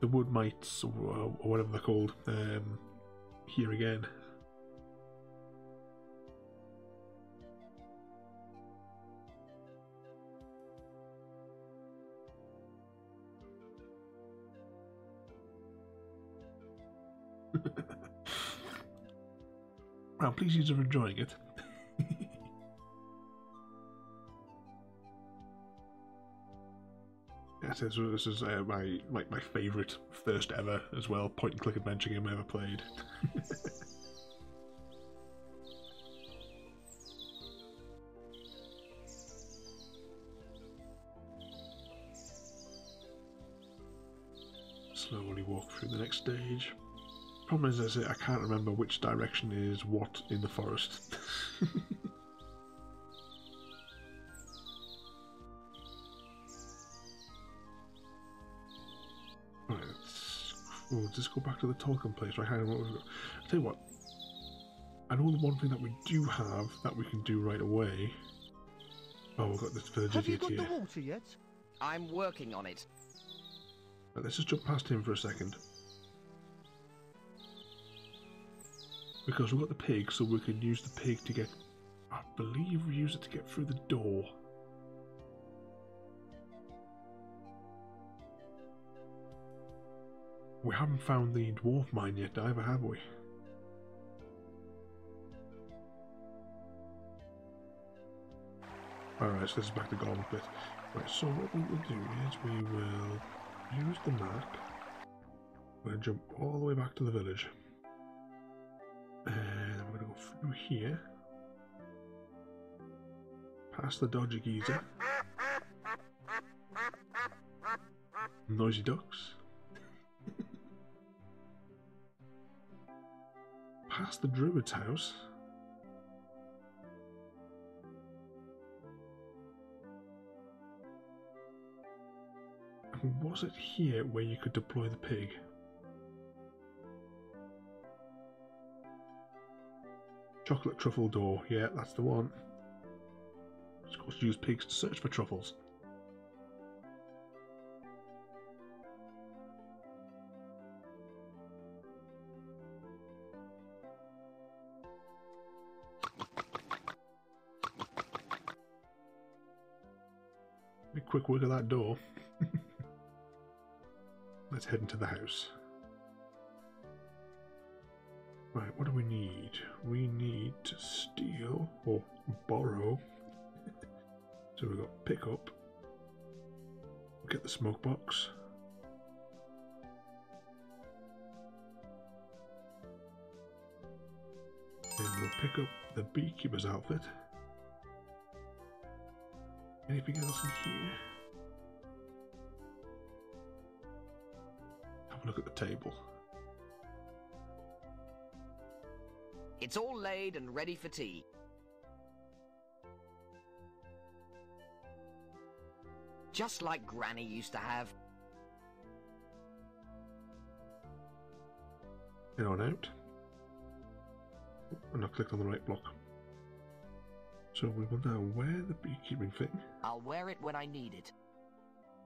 the wood mites, or, or whatever they're called, um, here again. Well, please, you're enjoying it. This is uh, my like my favourite first ever as well point and click adventure game I ever played. slowly walk through the next stage. Problem is, as I say, I can't remember which direction is what in the forest. Right, let's, oh, let's go back to the Tolkien place. Right, hang on, what was it? I'll tell you what, I know the one thing that we do have that we can do right away. Oh, we've got this village idiot here. Have you got the water yet? I'm working on it. Right, let's just jump past him for a second. Because we've got the pig, so we can use the pig to get... I believe we use it to get through the door. We haven't found the dwarf mine yet either, have we? Alright, so this is back to Gollum's bit. Right, so what we will do is we will use the map. We're going to jump all the way back to the village. And we're going to go through here, past the dodgy geezer, noisy ducks, past the druid's house, and was it here where you could deploy the pig? Chocolate truffle door, yeah, that's the one. Of course, use pigs to search for truffles. A quick work of that door. Let's head into the house. Right, what do we need? We need to steal, or borrow, so we've got pick up, get the smoke box, and we'll pick up the beekeeper's outfit. Anything else in here? Have a look at the table. It's all laid and ready for tea. Just like Granny used to have. In on out. And I clicked on the right block. So we will now wear the beekeeping thing. I'll wear it when I need it.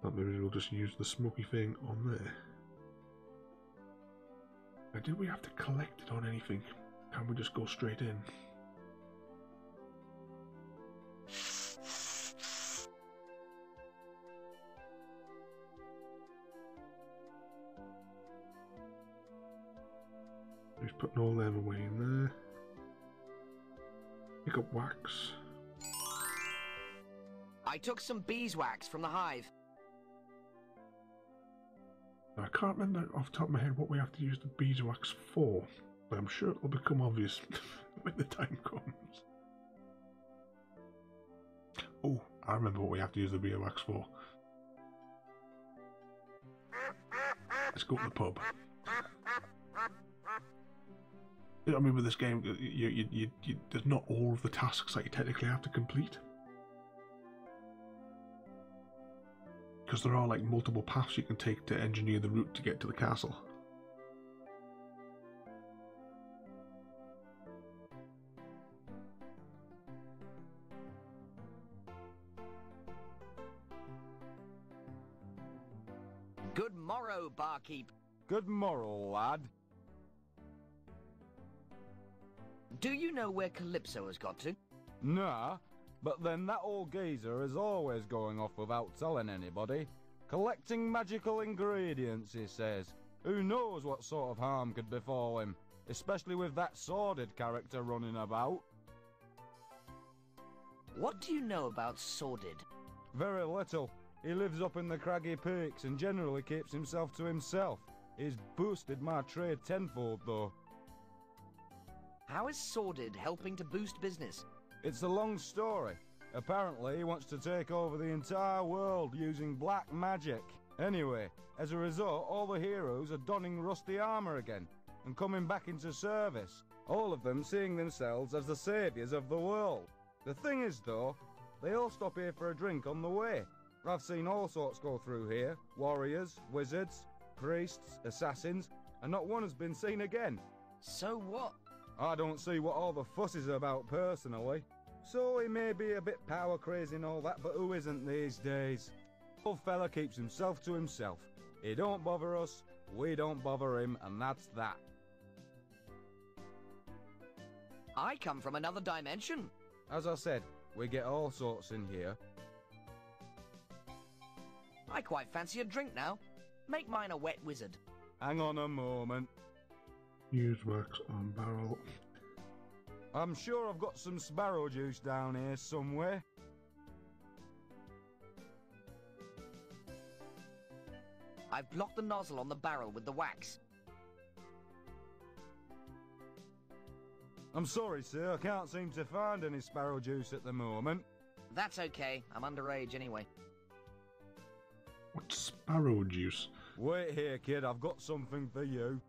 But maybe we'll just use the smoky thing on there. Now, did we have to collect it on anything? Can we just go straight in? He's putting all them away in there. Pick up wax. I took some beeswax from the hive. Now, I can't remember off the top of my head what we have to use the beeswax for. But I'm sure it will become obvious when the time comes. Oh, I remember what we have to use the beeswax for. Let's go to the pub. I mean, with this game, you, you, you, you, there's not all of the tasks that you technically have to complete. Because there are like multiple paths you can take to engineer the route to get to the castle. Barkeep. Good morrow, lad. Do you know where Calypso has got to? Nah, but then that old geezer is always going off without telling anybody. Collecting magical ingredients, he says. Who knows what sort of harm could befall him, especially with that Sordid character running about. What do you know about Sordid? Very little. He lives up in the craggy peaks and generally keeps himself to himself. He's boosted my trade tenfold, though. How is Sordid helping to boost business? It's a long story. Apparently, he wants to take over the entire world using black magic. Anyway, as a result, all the heroes are donning rusty armor again and coming back into service, all of them seeing themselves as the saviors of the world. The thing is, though, they all stop here for a drink on the way. I've seen all sorts go through here, warriors, wizards, priests, assassins, and not one has been seen again. So what? I don't see what all the fuss is about personally. So he may be a bit power crazy and all that, but who isn't these days? Old fella keeps himself to himself. He don't bother us, we don't bother him, and that's that. I come from another dimension. As I said, we get all sorts in here. I quite fancy a drink now. Make mine a wet wizard. Hang on a moment. Use works on barrel. I'm sure I've got some sparrow juice down here somewhere. I've blocked the nozzle on the barrel with the wax. I'm sorry, sir, I can't seem to find any sparrow juice at the moment. That's okay, I'm underage anyway. What's sparrow juice? Wait here, kid, I've got something for you.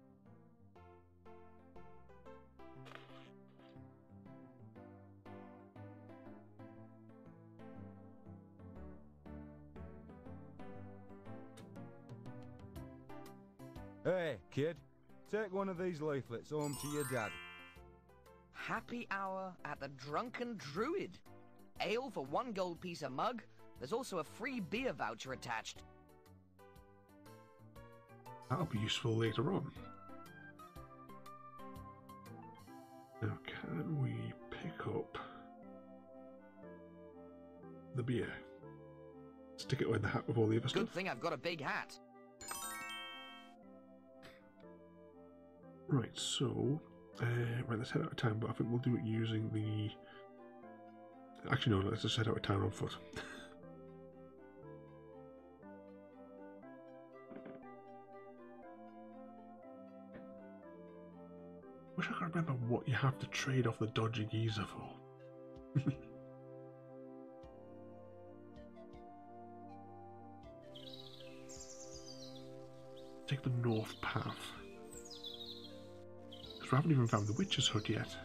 Hey, kid, take one of these leaflets home to your dad. Happy hour at the Drunken Druid. Ale for one gold piece a mug. There's also a free beer voucher attached. That'll be useful later on. Now, can we pick up the beer? Stick it in the hat with all the other stuff. Good thing I've got a big hat. Right, so, uh, right, let's head out of town, but I think we'll do it using the... Actually, no, let's just head out of town on foot. Wish I could remember what you have to trade off the dodgy geezer for. Take the north path. I haven't even found the witch's hood yet.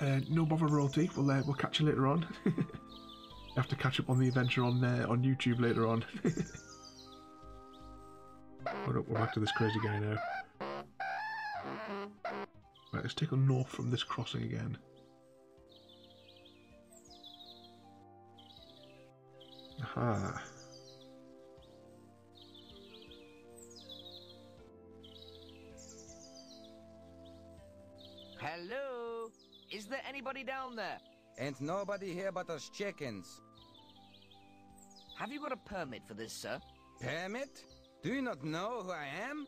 Uh, no bother, royalty. We'll uh, we'll catch you later on. You have to catch up on the adventure on uh, on YouTube later on. Oh no, we're back to this crazy guy now. Right, let's take a north from this crossing again. Aha. Is there anybody down there? Ain't nobody here but us chickens. Have you got a permit for this, sir? Permit? Do you not know who I am?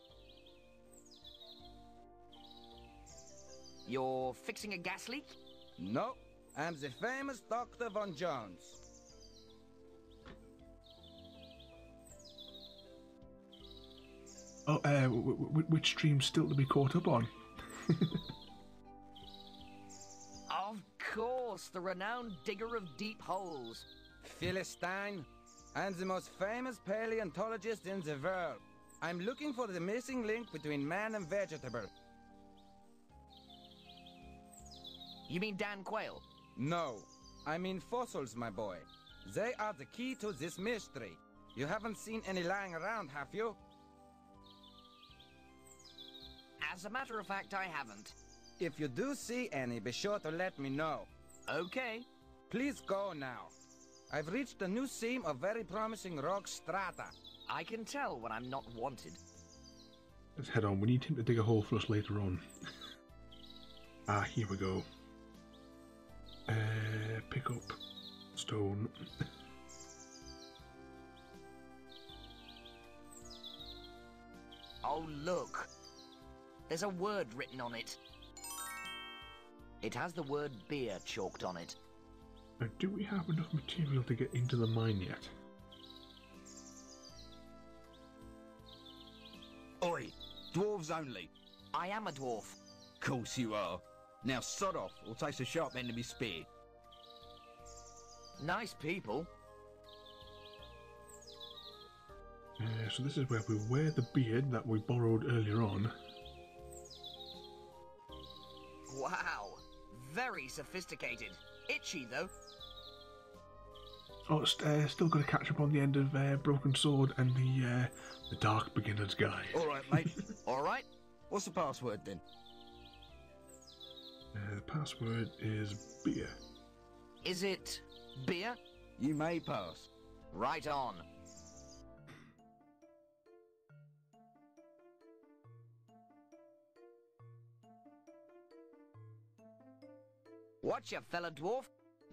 You're fixing a gas leak? No, I'm the famous Doctor Von Jones. Oh, uh, w w which stream's still to be caught up on? Of course, the renowned digger of deep holes. Philistine, I'm the most famous paleontologist in the world. I'm looking for the missing link between man and vegetable. You mean Dan Quayle? No, I mean fossils, my boy. They are the key to this mystery. You haven't seen any lying around, have you? As a matter of fact, I haven't. If you do see any, be sure to let me know. Okay. Please go now. I've reached a new seam of very promising rock strata. I can tell when I'm not wanted. Let's head on. We need him to dig a hole for us later on. Ah, here we go. Uh, pick up stone. Oh, look. There's a word written on it. It has the word beer chalked on it. Now, do we have enough material to get into the mine yet? Oi! Dwarves only! I am a dwarf. Course you are. Now sod off, or taste the sharp end of my spear. Nice people. Uh, so this is where we wear the beard that we borrowed earlier on. Wow. Very sophisticated. Itchy, though. Oh, it's uh, still got to catch up on the end of uh, Broken Sword and the, uh, the Dark Beginner's Guide. Alright, mate. Alright. What's the password, then? Uh, the password is beer. Is it beer? You may pass. Right on. Watch ya, fella dwarf.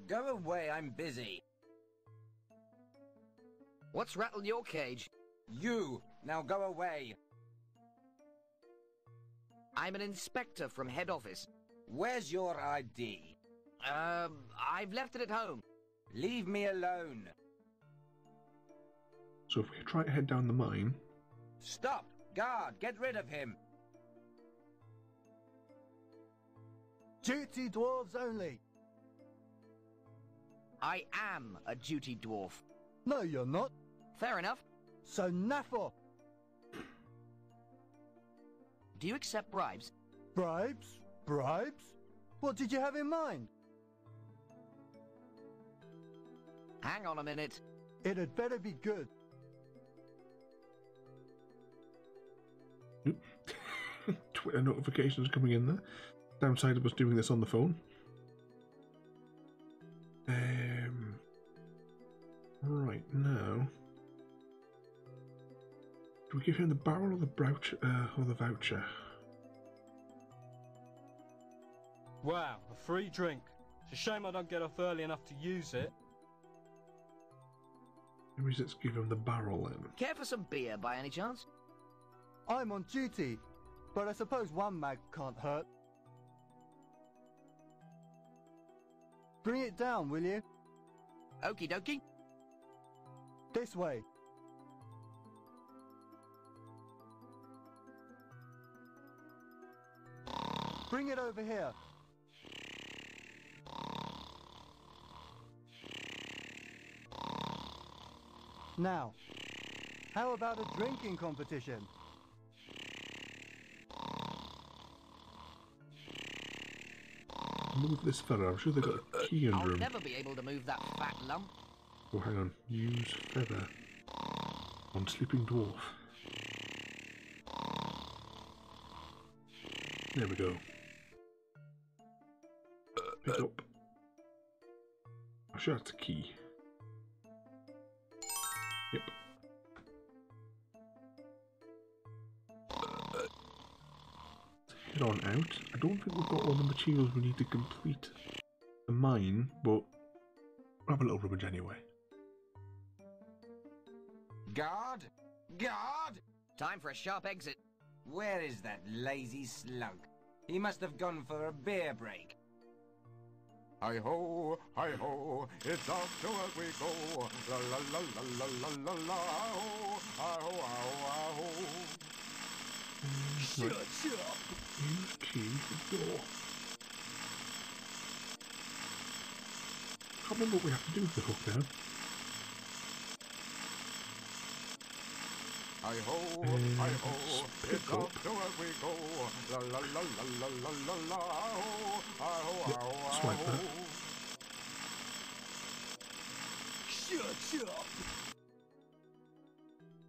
Go away, I'm busy. What's rattled your cage? You! Now go away! I'm an inspector from head office. Where's your I D? Um, I've left it at home. Leave me alone. So if we try to head down the mine... Stop! Guard! Get rid of him! Duty dwarves only! I am a duty dwarf. No, you're not. Fair enough. So naff. Do you accept bribes? Bribes? Bribes? What did you have in mind? Hang on a minute. It had better be good. Twitter notifications coming in there. Downside of us doing this on the phone. Um, right now, do we give him the barrel or the brooch uh, or the voucher? Wow, a free drink. It's a shame I don't get off early enough to use it. Maybe let's give him the barrel then. Care for some beer by any chance? I'm on duty, but I suppose one mag can't hurt. Bring it down, will you? Okie dokie. This way. Bring it over here. Now, how about a drinking competition? Move this feather. I'm sure they've got a key in the room. I'll never be able to move that fat lump. Oh, hang on. Use feather on sleeping dwarf. There we go. Pick up. I'm sure that's a key. Yep. Head on out. I don't think we've got all the materials we need to complete the mine, but we'll have a little rummage anyway. Guard! Guard! Time for a sharp exit. Where is that lazy slug? He must have gone for a beer break. Hi-ho, hi-ho, it's off to work we go. La la la la la la la la, ah-ho, ah-ho, ah-ho, ah-ho. Shut up! Use key for door. I can't remember what we have to do with the hook now. Hi-ho, hi-ho, it's up to where we go. La la la la la la la la, ah-ho, ah-ho, ah-ho. Swipe that. Shut up!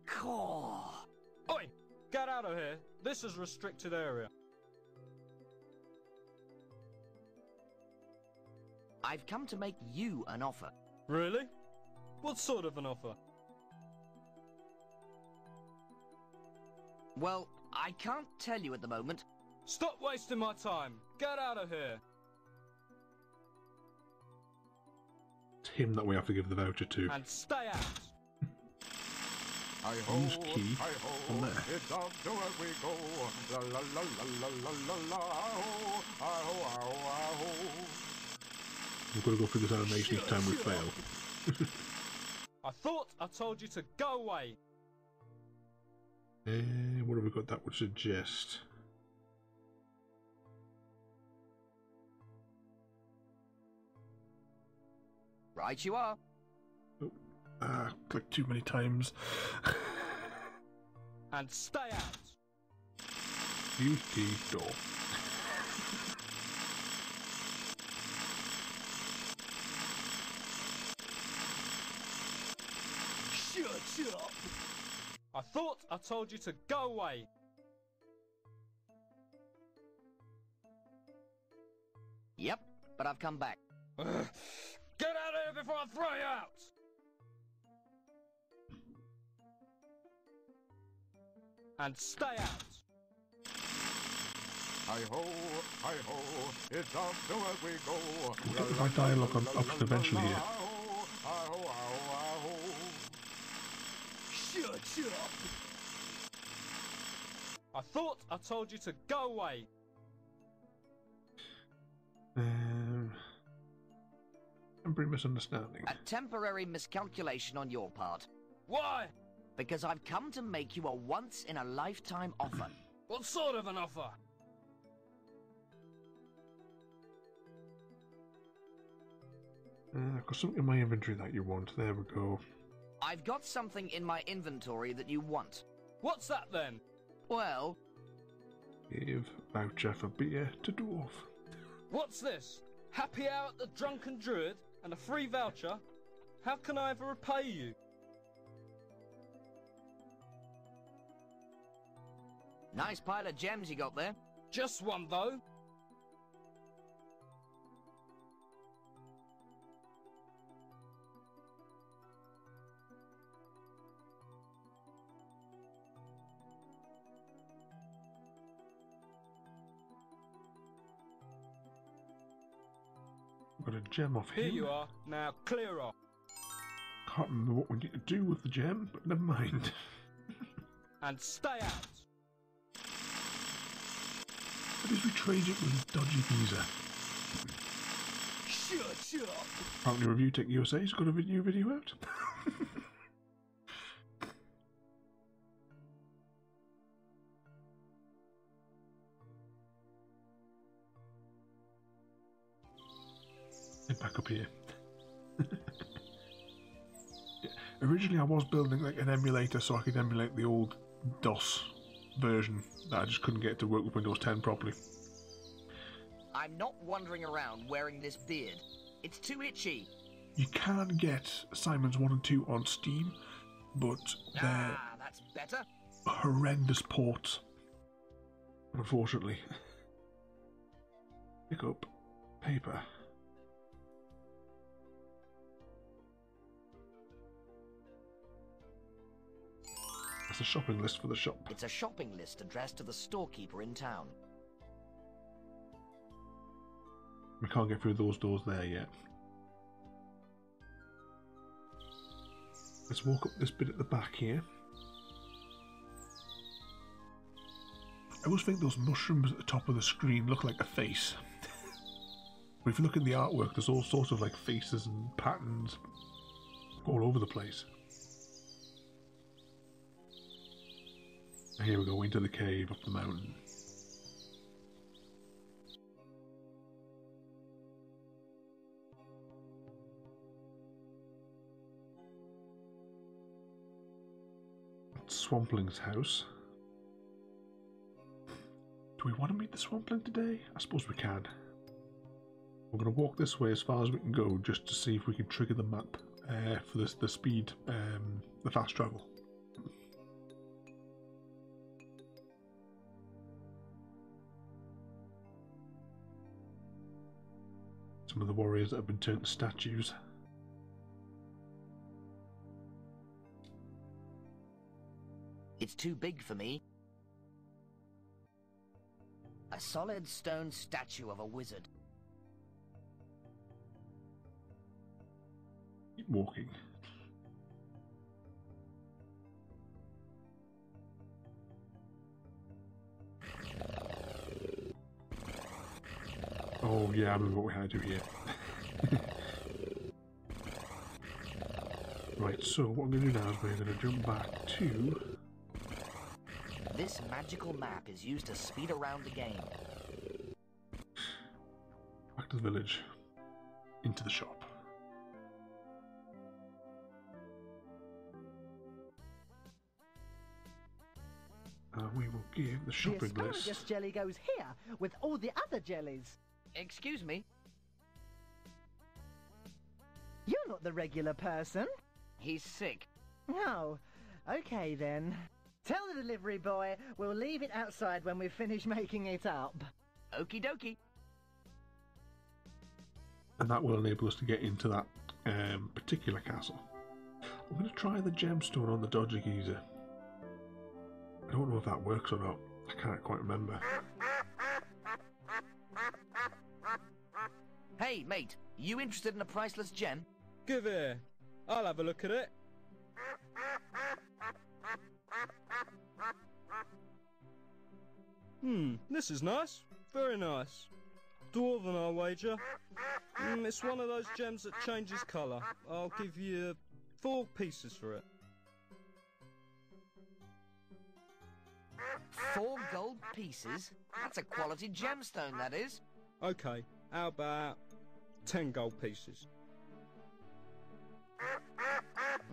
Caw! Oi! Get out of here! This is restricted area. I've come to make you an offer. Really? What sort of an offer? Well, I can't tell you at the moment. Stop wasting my time! Get out of here! It's him that we have to give the voucher to. And stay out! Use key on there. We've got to go through this animation each time we fail. I thought I told you to go away. And what have we got that would suggest? Right you are. Oh, ah, clicked too many times. And stay out. Use key door. Shut, shut up. I thought I told you to go away. Yep, but I've come back. Get out of here before I throw you out! And stay out. Hi ho, hi ho, it's off to as we go. We'll get the right dialogue up, up eventually here. Shut, shut up. I thought I told you to go away. Um, temporary misunderstanding. A temporary miscalculation on your part. Why? Because I've come to make you a once-in-a-lifetime offer. What sort of an offer? Uh, I've got something in my inventory that you want. There we go. I've got something in my inventory that you want. What's that then? Well... Give voucher for beer to Dwarf. What's this? Happy hour at the Drunken Druid and a free voucher? How can I ever repay you? Nice pile of gems you got there. Just one, though. Got a gem off here. Here you are. Now clear off. Can't remember what we need to do with the gem, but never mind. And stay out. Because we trade it with dodgy geezer. Shut, shut up. Apparently Review Tech U S A's got a new video out. Get back up here. Yeah. Originally I was building like an emulator so I could emulate the old DOS version that I just couldn't get to work with Windows ten properly. I'm not wandering around wearing this beard. It's too itchy. You can get Simons one and two on Steam, but they're ah, that's better. Horrendous ports, unfortunately. Pick up paper. It's a shopping list for the shop. It's a shopping list addressed to the storekeeper in town. We can't get through those doors there yet. Let's walk up this bit at the back here. I always think those mushrooms at the top of the screen look like a face. But if you look at the artwork, there's all sorts of like faces and patterns all over the place. Here we go, into the cave, up the mountain. That's Swampling's house. Do we want to meet the Swampling today? I suppose we can. We're going to walk this way as far as we can go, just to see if we can trigger the map uh, for this, the speed, um, the fast travel. Some of the warriors that have been turned to statues. It's too big for me. A solid stone statue of a wizard. Keep walking. Oh yeah, I remember what we had to do here. Right, so what I'm going to do now is we're going to jump back to... This magical map is used to speed around the game. Back to the village. Into the shop. Uh, we will give the shopping the asparagus list. Jelly goes here with all the other jellies. Excuse me. You're not the regular person. He's sick. No. Okay then. Tell the delivery boy we'll leave it outside when we finish making it up. Okie dokie. And that will enable us to get into that um, particular castle. I'm going to try the gemstone on the dodgy geezer. I don't know if that works or not. I can't quite remember. Hey, mate. You interested in a priceless gem? Give here. I'll have a look at it. Hmm. This is nice. Very nice. Dwarven, I'll wager. Mm, it's one of those gems that changes colour. I'll give you four pieces for it. Four gold pieces? That's a quality gemstone, that is. Okay, how about ten gold pieces?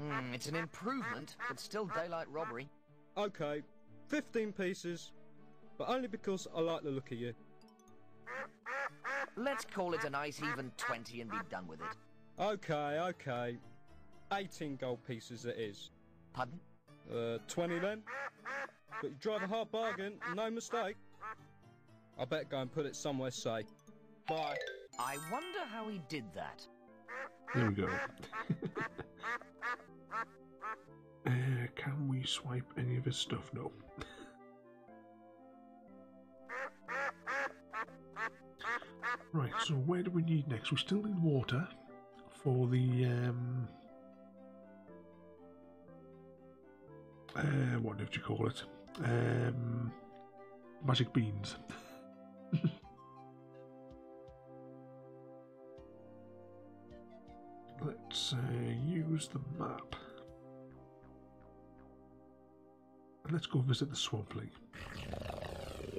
Mm, it's an improvement, but still daylight robbery. Okay, fifteen pieces, but only because I like the look of you. Let's call it a nice even twenty and be done with it. Okay, okay. eighteen gold pieces it is. Pardon? Uh, twenty then? But you drive a hard bargain, no mistake. I better go and put it somewhere safe. Bye. I wonder how he did that. There we go. uh, can we swipe any of his stuff? No. Right, so where do we need next? We still need water for the, um... Uh, what did you call it? Um... Magic beans. Let's uh, use the map. And let's go visit the swampling.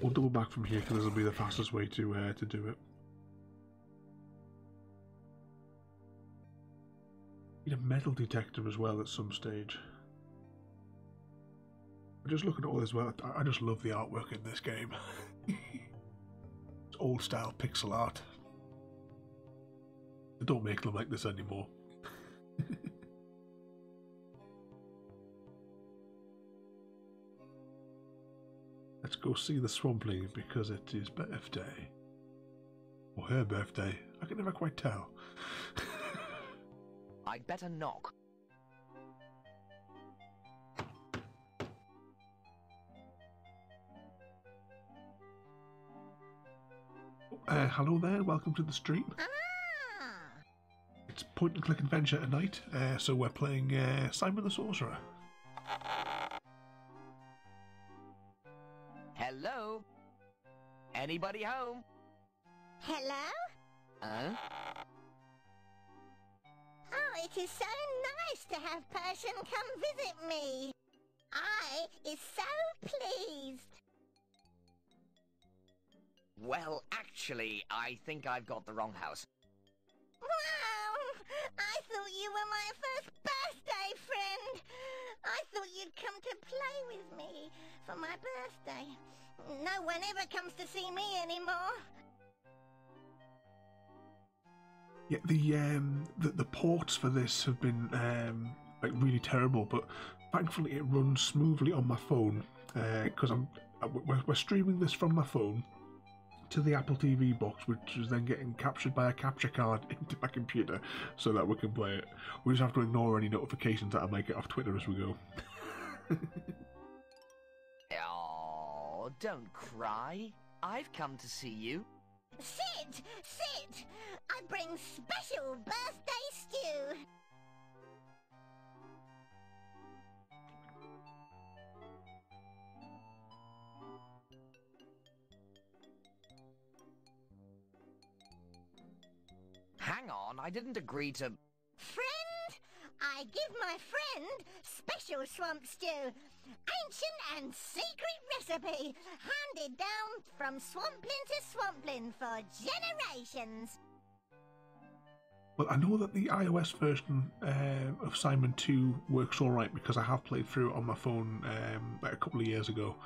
We'll double back from here because this will be the fastest way to, uh, to do it. Need a metal detector as well at some stage. Just looking at all this, well, I just love the artwork in this game. It's old style pixel art. They don't make them like this anymore. Let's go see the swampling because it's his birthday. Or her birthday. I can never quite tell. I'd better knock. Uh, hello there, welcome to the stream. Ah. It's point and click adventure at night, uh, so we're playing uh, Simon the Sorcerer. Hello? Anybody home? Hello? Huh? Oh, it is so nice to have Persian come visit me. I is so pleased. Well, actually, I think I've got the wrong house. Wow! I thought you were my first birthday friend! I thought you'd come to play with me for my birthday. No one ever comes to see me anymore. Yeah, the, um, the, the ports for this have been, um, like, really terrible, but thankfully it runs smoothly on my phone, because uh, I'm, we're, we're streaming this from my phone to the Apple T V box, which is then getting captured by a capture card into my computer so that we can play it. We just have to ignore any notifications that I might get off Twitter as we go. Oh, don't cry. I've come to see you. Sid! Sid! I bring special birthday stew! on, I didn't agree to... Friend? I give my friend special swamp stew. Ancient and secret recipe, handed down from swamplin to swamplin for generations. Well, I know that the iOS version uh, of Simon two works alright because I have played through it on my phone um, like a couple of years ago.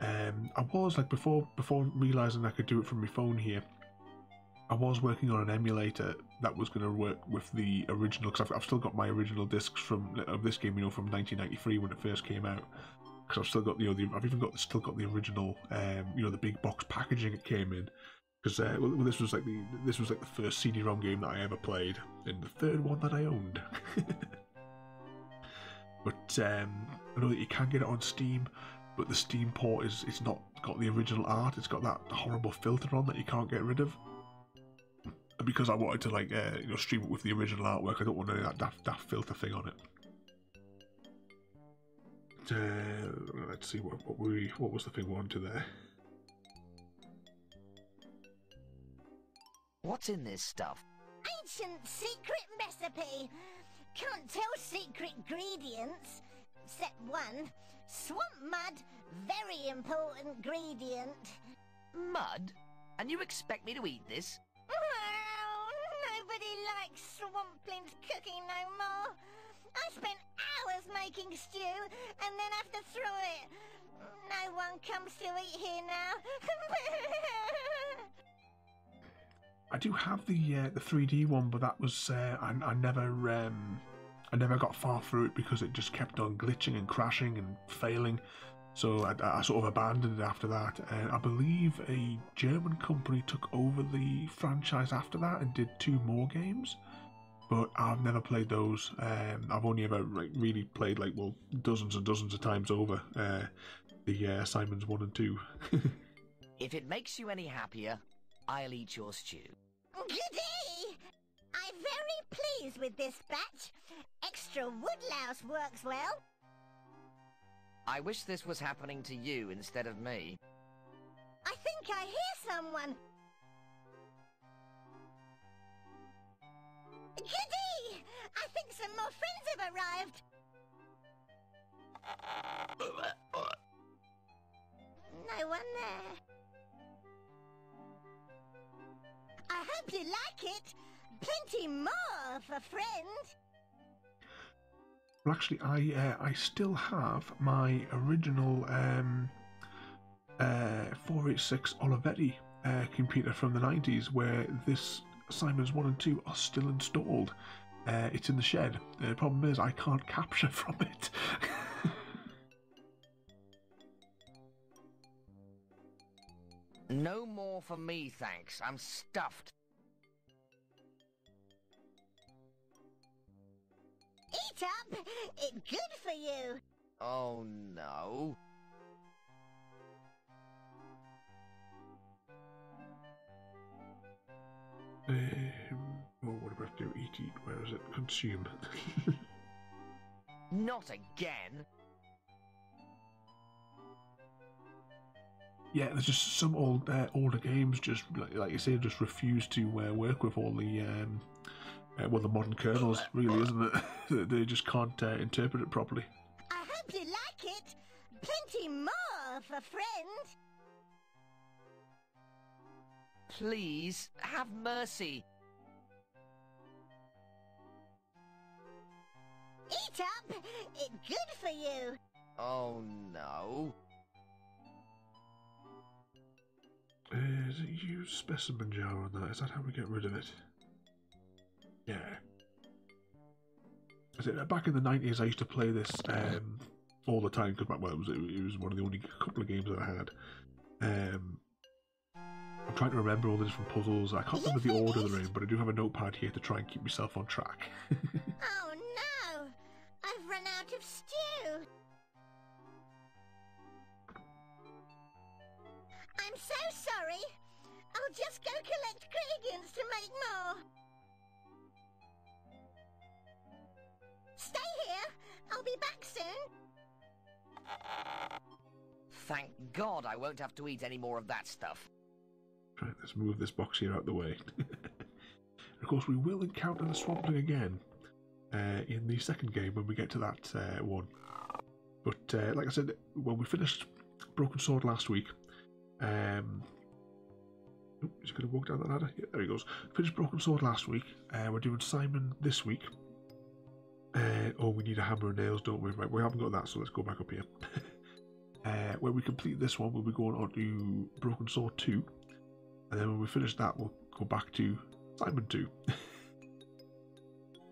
Um, I was, like, before before realising I could do it from my phone here, I was working on an emulator that was going to work with the original, because I've, I've still got my original discs from of this game, you know, from nineteen ninety-three when it first came out. Because I've still got, you know, the, I've even got still got the original, um, you know, the big box packaging it came in. Because uh, well, this was like the this was like the first C D ROM game that I ever played, and the third one that I owned. But um, I know that you can get it on Steam, but the Steam port is it's not got the original art. It's got that horrible filter on that you can't get rid of. Because I wanted to, like, uh, you know, stream it with the original artwork, I don't want any of that daft, daft filter thing on it. Uh, let's see what what we what was the thing we wanted there. What's in this stuff? Ancient secret recipe. Can't tell secret ingredients. Except one. Swamp mud. Very important ingredient. Mud? And you expect me to eat this? Nobody likes swamplings cooking no more. I spent hours making stew and then have to throw it. No one comes to eat here now. I do have the uh, the three D one, but that was uh, I, I never um, I never got far through it because it just kept on glitching and crashing and failing. So I, I sort of abandoned it after that. Uh, I believe a German company took over the franchise after that and did two more games, but I've never played those. Um, I've only ever like really played like well dozens and dozens of times over uh, the uh, Simons one and two. If it makes you any happier, I'll eat your stew. Goody! I'm very pleased with this batch. Extra woodlouse works well. I wish this was happening to you instead of me. I think I hear someone. Goody! I think some more friends have arrived. No one there. I hope you like it. Plenty more for friends. Well, actually, I uh, I still have my original um, uh, four eighty-six Olivetti uh, computer from the nineties, where this Simons one and two are still installed. Uh, it's in the shed. The problem is I can't capture from it. No more for me, thanks. I'm stuffed. Eat up! It's good for you! Oh no... Um, well, what about do? Eat, eat, where is it? Consume. Not again! Yeah, there's just some old uh, older games just, like, like you say, just refuse to uh, work with all the... Um, Uh, well, the modern kernels, really, isn't it? They just can't uh, interpret it properly. I hope you like it. Plenty more for friends. Please, have mercy. Eat up. It's good for you. Oh, no. Uh, is it used specimen jar on that? Is that how we get rid of it? Yeah. Back in the nineties, I used to play this um, all the time because well, it was it was one of the only couple of games that I had. Um, I'm trying to remember all the different puzzles. I can't remember the order they're in, but I do have a notepad here to try and keep myself on track. Oh no! I've run out of stew. I'm so sorry. I'll just go collect ingredients to make more. Stay here! I'll be back soon! Thank God I won't have to eat any more of that stuff. Right, let's move this box here out the way. because we will encounter the Swamp Thing again uh, in the second game when we get to that uh, one. But uh, like I said, when we finished Broken Sword last week, um, oh, is he going to walk down that ladder? Yeah, there he goes. Finished Broken Sword last week. Uh, we're doing Simon this week. Uh, oh, we need a hammer and nails, don't we? Right, we haven't got that, so let's go back up here. uh, when we complete this one, we'll be going on to Broken Sword two. And then when we finish that, we'll go back to Simon two.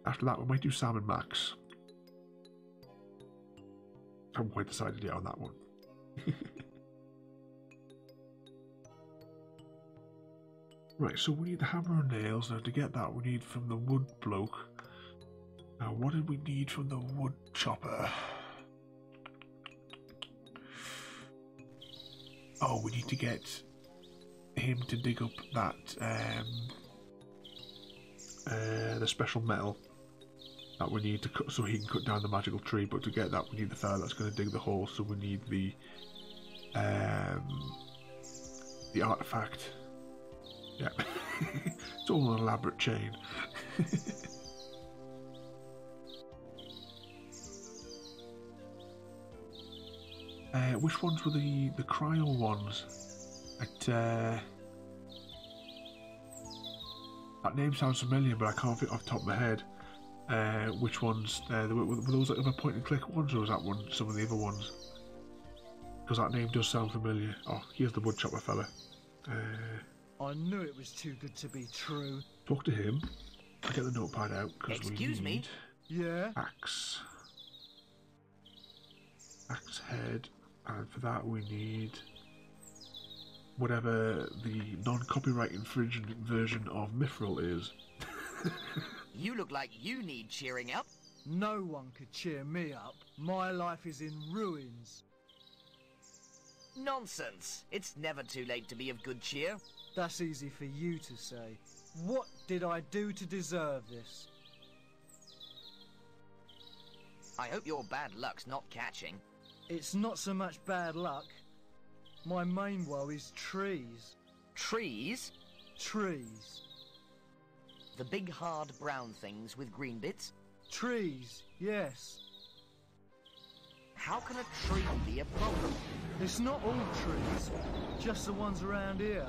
After that, we might do Sam and Max. I haven't quite decided yet on that one. Right, so we need the hammer and nails. Now, to get that, we need from the wood bloke. Now, what did we need from the wood chopper? Oh, we need to get him to dig up that um, uh, the special metal that we need to cut, so he can cut down the magical tree. But to get that, we need the fella that's going to dig the hole. So we need the um, the artifact. Yeah, it's all an elaborate chain. Uh, which ones were the the cryo ones? At, uh, that name sounds familiar, but I can't fit off the top of my head. Uh, which ones? Uh, were, were those like other point and click ones, or was that one some of the other ones? Because that name does sound familiar. Oh, here's the wood chopper fella. Uh, I knew it was too good to be true. Talk to him. I get the notepad out because we need me? Yeah. Axe. Axe head. And for that we need whatever the non-copyright infringed version of Mithril is. You look like you need cheering up. No one could cheer me up. My life is in ruins. Nonsense. It's never too late to be of good cheer. That's easy for you to say. What did I do to deserve this? I hope your bad luck's not catching. It's not so much bad luck. My main woe is trees. Trees? Trees. The big hard brown things with green bits? Trees, yes. How can a tree be a problem? It's not all trees, just the ones around here.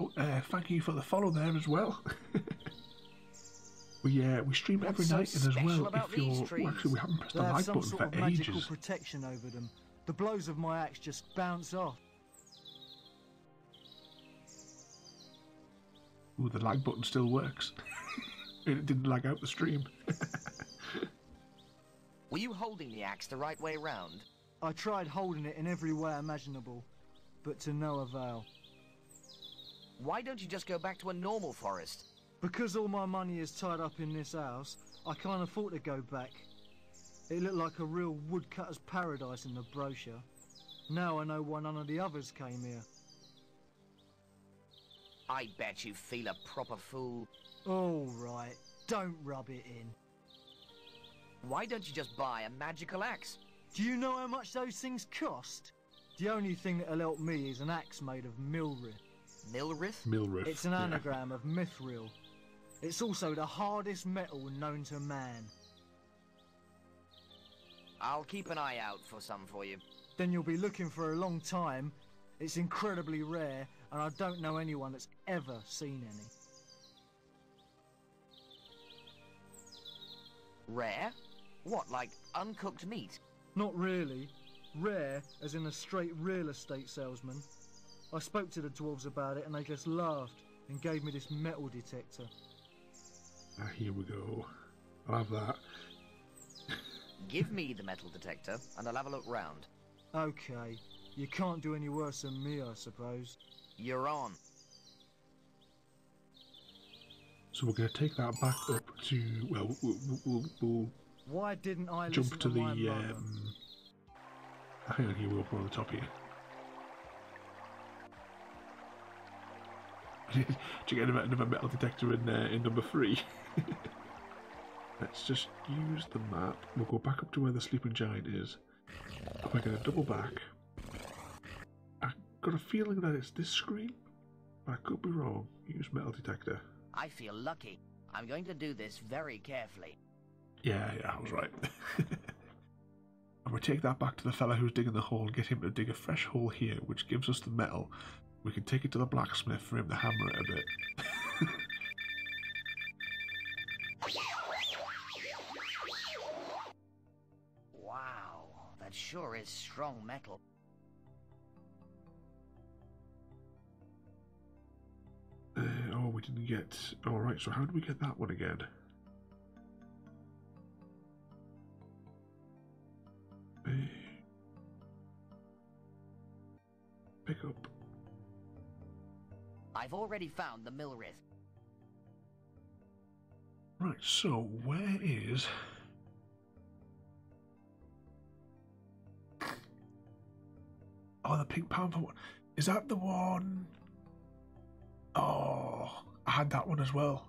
Oh, uh, thank you for the follow there as well. we uh, we stream What's every so night and as well if you're... Well, actually, we haven't pressed they the like button sort of for ages. Magical protection over them. The blows of my axe just bounce off. Ooh, the lag button still works. It didn't lag out the stream. Were you holding the axe the right way round? I tried holding it in every way imaginable, but to no avail. Why don't you just go back to a normal forest? Because all my money is tied up in this house, I can't afford to go back. It looked like a real woodcutter's paradise in the brochure. Now I know why none of the others came here. I bet you feel a proper fool. All right, don't rub it in. Why don't you just buy a magical axe? Do you know how much those things cost? The only thing that'll help me is an axe made of millrith. Millrith? Millrith. It's an anagram yeah. of mithril. It's also the hardest metal known to man. I'll keep an eye out for some for you. Then you'll be looking for a long time. It's incredibly rare, and I don't know anyone that's ever seen any. Rare? What, like uncooked meat? Not really. Rare, as in a straight real estate salesman. I spoke to the dwarves about it, and they just laughed and gave me this metal detector. Ah, here we go. I'll have that. Give me the metal detector, and I'll have a look round. Okay. You can't do any worse than me, I suppose. You're on. So we're going to take that back up to... Well, we'll... we'll, we'll Why didn't I jump listen to, to my the... Um, I think I'll give you up on the top here. Did you get another metal detector in, uh, in number three? Let's just use the map. We'll go back up to where the sleeping giant is. We're going to double back. I've got a feeling that it's this screen. I could be wrong. Use metal detector. I feel lucky. I'm going to do this very carefully. Yeah, yeah, I was right. And we take that back to the fella who's digging the hole and get him to dig a fresh hole here, which gives us the metal. We can take it to the blacksmith for him to hammer it a bit. Wow, that sure is strong metal. Uh, oh, we didn't get... Alright, so how did we get that one again? Pick up. I've already found the millwright. Right, so where is... Oh, the Pink Panther one. Is that the one... Oh, I had that one as well.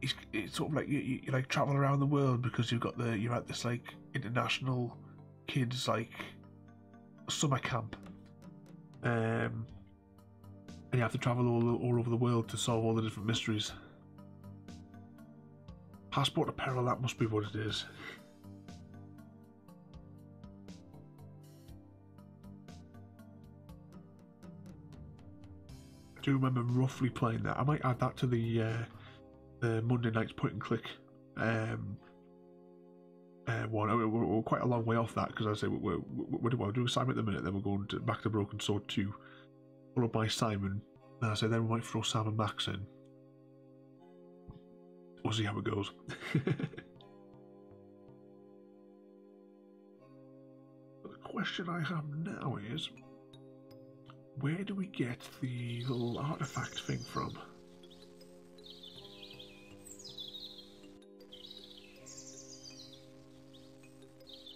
It's, it's sort of like you, you, you like travel around the world because you've got the you're at this like international kids like summer camp, um, and you have to travel all all over the world to solve all the different mysteries. Passport to Peril, that must be what it is. I do remember roughly playing that. I might add that to the. Uh, The Monday night's point and click um, uh, one. We're, we're quite a long way off that because I say we're, we're, we're doing, we're doing Simon at the minute. Then we're going to, back to Broken Sword two, followed by Simon. And I say then we might throw Sam and Max in. We'll see how it goes. But the question I have now is, where do we get the little artifact thing from?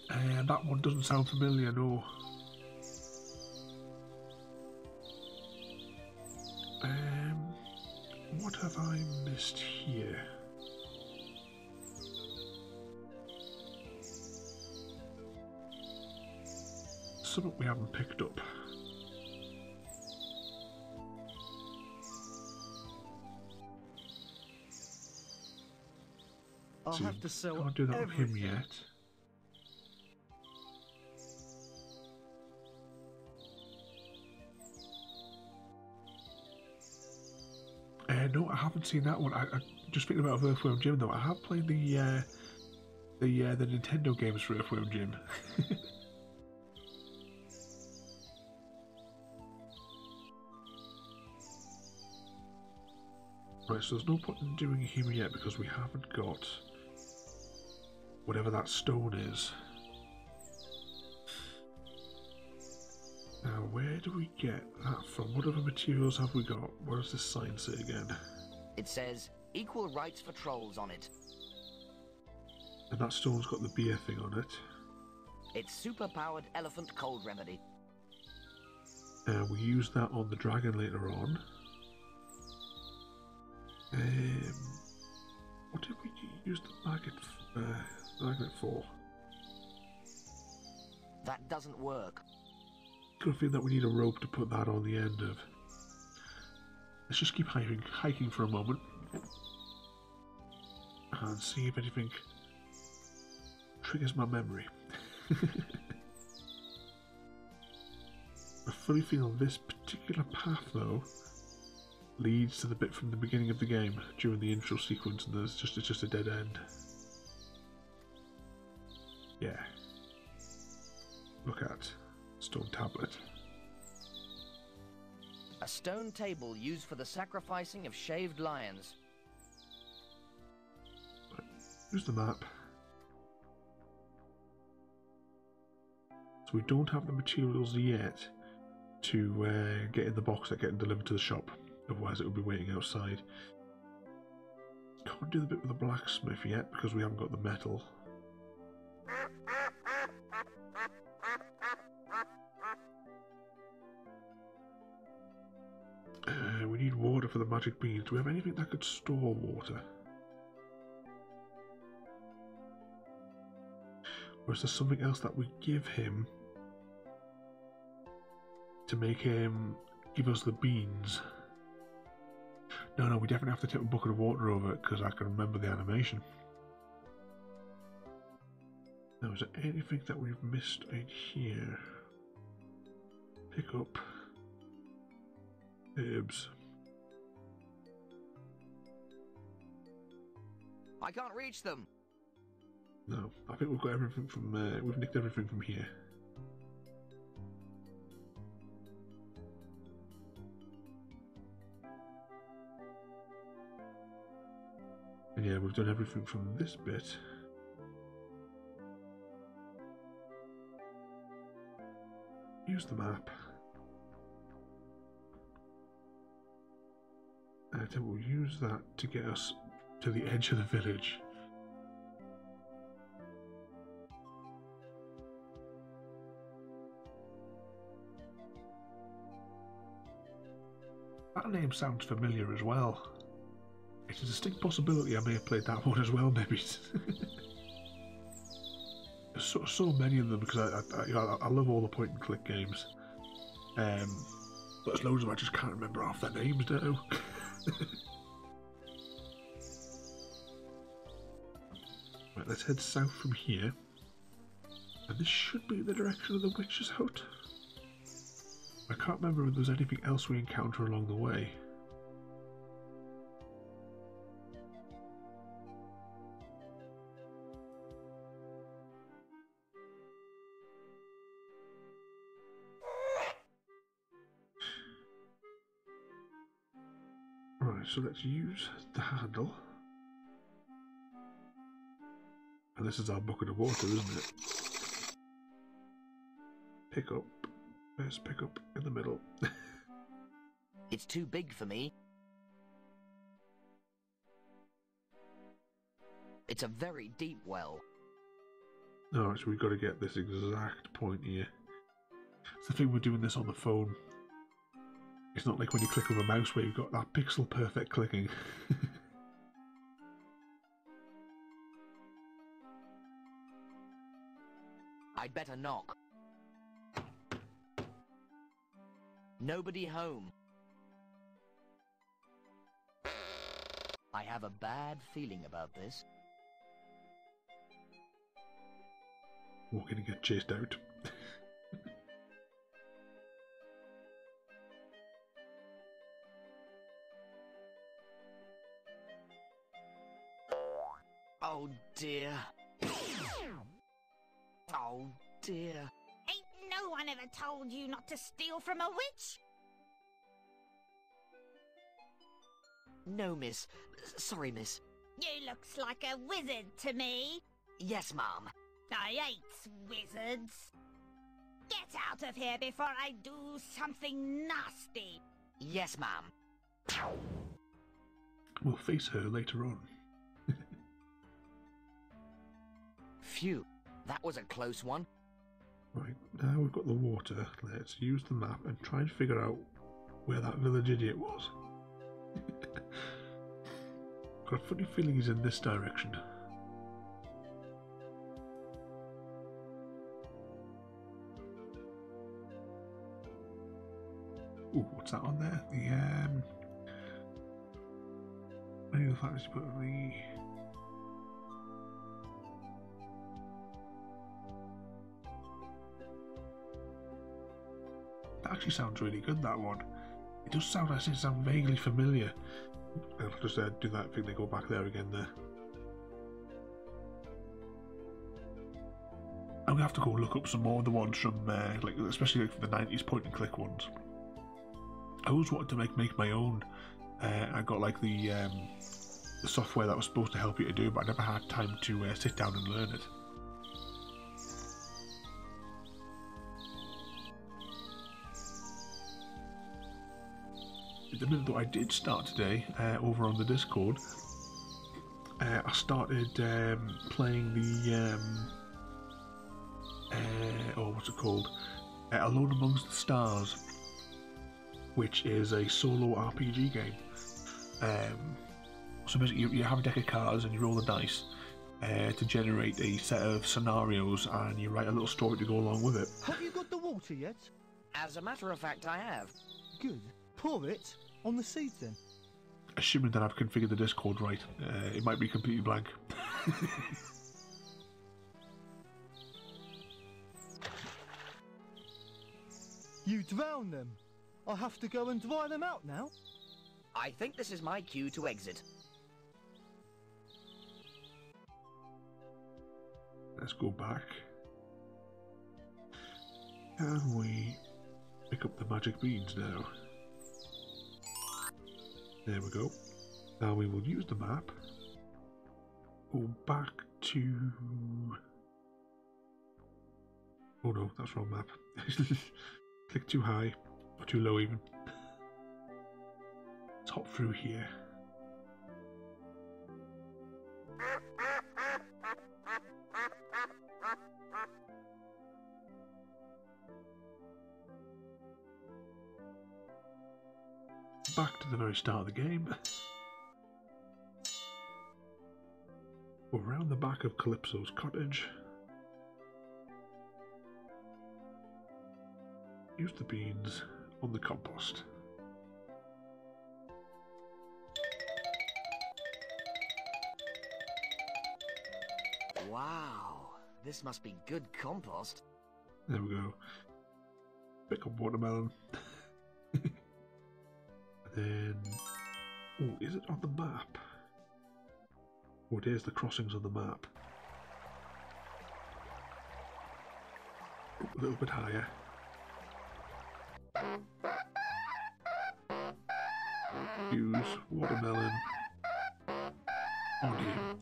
Uh, that one doesn't sound familiar, no. Um, what have I missed here? Something we haven't picked up. I'll See, have to sell can't do that everything. With him yet. No, I haven't seen that one. I, I just thinking about Earthworm Jim though. I have played the uh, the uh, the Nintendo games for Earthworm Jim. Right, so there's no point in doing him yet because we haven't got whatever that stone is. Now, where do we get that from? What other materials have we got? What does this sign say again? It says, equal rights for trolls on it. And that stone's got the beer thing on it. It's super-powered elephant cold remedy. Uh, we use that on the dragon later on. Um, what did we use the magnet, uh, magnet for? That doesn't work. I feel that we need a rope to put that on the end of. Let's just keep hiking, hiking for a moment and see if anything triggers my memory. I fully feel this particular path though leads to the bit from the beginning of the game during the intro sequence, and there's just it's just a dead end. Yeah. Look at. Stone tablet. A stone table used for the sacrificing of shaved lions. Here's the map. So we don't have the materials yet to uh, get in the box that get delivered to the shop. Otherwise it will be waiting outside. Can't do the bit with the blacksmith yet because we haven't got the metal. Water for the magic beans. Do we have anything that could store water? Or is there something else that we give him to make him give us the beans. No, no, we definitely have to tip a bucket of water over it because I can remember the animation. Now, is there anything that we've missed in here? Pick up herbs. I can't reach them. No, I think we've got everything from. Uh, we've nicked everything from here. And yeah, we've done everything from this bit. Use the map. And then we'll use that to get us to the edge of the village. That name sounds familiar as well. It's a distinct possibility I may have played that one as well, maybe. There's so, so many of them because I, I, you know, I love all the point and click games. Um, but there's loads of them I just can't remember half their names now. Right, let's head south from here. And this should be the direction of the witch's hut. I can't remember if there's anything else we encounter along the way. Right, so let's use the handle. And this is our bucket of water, isn't it? Pick up. Let's pick up in the middle. It's too big for me. It's a very deep well. Alright, so we've got to get this exact point here. It's the thing we're doing this on the phone. It's not like when you click with a mouse where you've got that pixel perfect clicking. I'd better knock. Nobody home. I have a bad feeling about this. We're going to get chased out. Oh dear. Oh dear. No one ever told you not to steal from a witch? No, miss. Sorry, miss. You looks like a wizard to me. Yes, ma'am. I hate wizards. Get out of here before I do something nasty. Yes, ma'am. We'll face her later on. Phew, that was a close one. Right, now we've got the water, let's use the map and try and figure out where that village idiot was. Got a funny feeling he's in this direction. Ooh, what's that on there? The, um... any of the factors you put on the... That actually sounds really good, that one. It does sound as it sounds vaguely familiar. I'll just uh, do that thing, they go back there again there. I'm going to have to go look up some more of the ones from, uh, like especially like the nineties point and click ones. I always wanted to make, make my own. Uh, I got like the, um, the software that was supposed to help you to do, but I never had time to uh, sit down and learn it. The minute that I did start today uh, over on the Discord, uh, I started um, playing the um, uh, oh, what's it called? Uh, Alone Amongst the Stars, which is a solo R P G game. Um, so basically, you, you have a deck of cards and you roll the dice uh, to generate a set of scenarios, and you write a little story to go along with it. Have you got the water yet? As a matter of fact, I have. Good. Pour it on the seed then. Assuming that I've configured the Discord right, uh, it might be completely blank. You drown them. I'll have to go and dry them out now. I think this is my cue to exit. Let's go back. Can we pick up the magic beans now? There we go. Now we will use the map. Go back to... Oh no, that's the wrong map. Click too high, or too low even. Let's hop through here. Back to the very start of the game. We're around the back of Calypso's cottage. Use the beans on the compost. Wow, this must be good compost. There we go. Pick up watermelon. Then, oh, is it on the map? Oh, there's the crossings on the map. A little bit higher. Use watermelon. On him.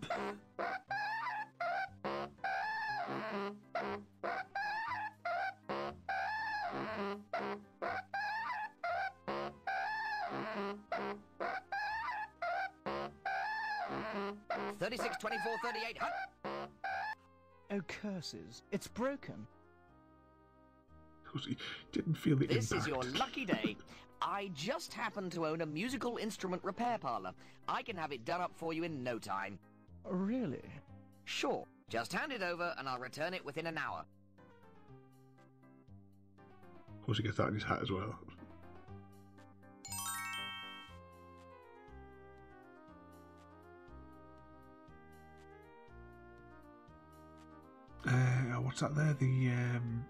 thirty-six, twenty-four, thirty-eight, huh? Oh, curses. It's broken. He didn't feel the impact. This is your lucky day. I just happen to own a musical instrument repair parlor. I can have it done up for you in no time. Really? Sure. Just hand it over and I'll return it within an hour. Of course he gets that in his hat as well. Uh, what's that there? The um,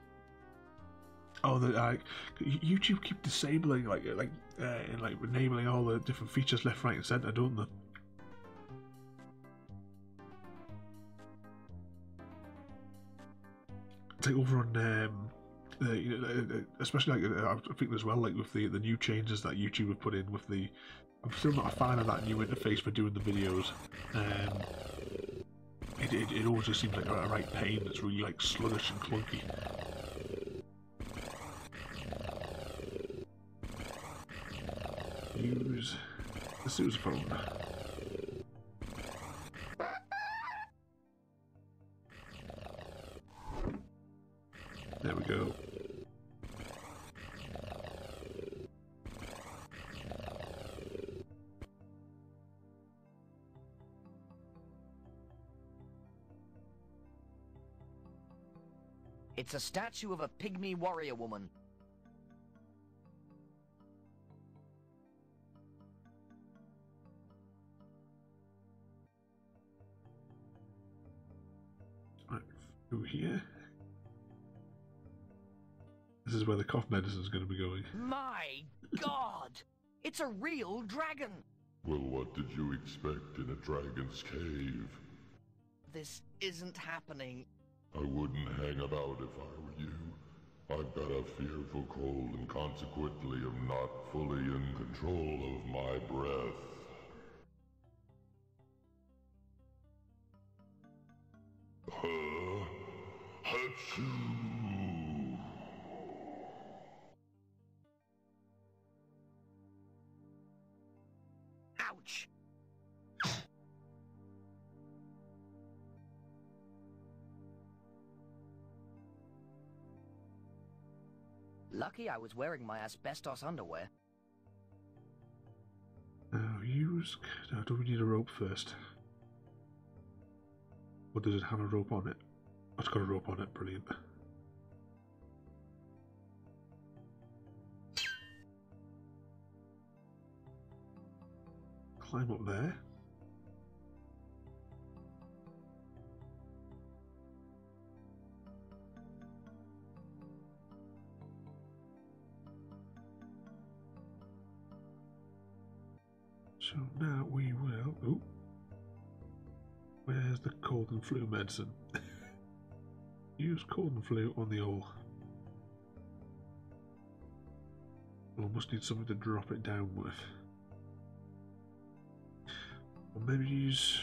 oh, the uh, YouTube keep disabling like like uh, and like enabling all the different features left, right, and centre, don't they? Take over on um, the, you know, especially like I think as well like with the the new changes that YouTube have put in with the. I'm still not a fan of that new interface for doing the videos. Um, It, it, it always just seems like a right pain that's really like sluggish and clunky. Use the sousaphone. There we go. It's a statue of a pygmy warrior woman. Right, through here. This is where the cough medicine is going to be going. My God! It's a real dragon! Well, what did you expect in a dragon's cave? This isn't happening. I wouldn't hang about if I were you. I've got a fearful cold and consequently am not fully in control of my breath. Huh? Achoo! Ouch! Lucky I was wearing my asbestos underwear. Now use... Now do we need a rope first? Or does it have a rope on it? Oh, it's got a rope on it, brilliant. climb up there. So now we will... Ooh. Where's the cold and flu medicine? Use cold and flu on the old. Or must need something to drop it down with. Or maybe use...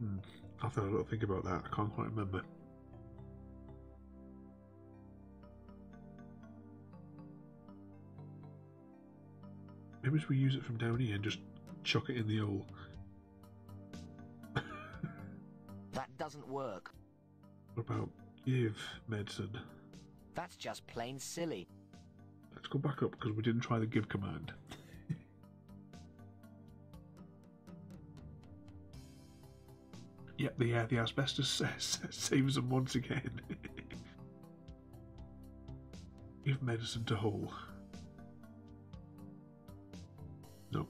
Hmm. I'll have a little think about that. I can't quite remember. Maybe should we use it from down here and just chuck it in the hole. That doesn't work. What about give medicine? That's just plain silly. Let's go back up because we didn't try the give command. Yep, the uh, the asbestos saves them once again. Give medicine to hole. No,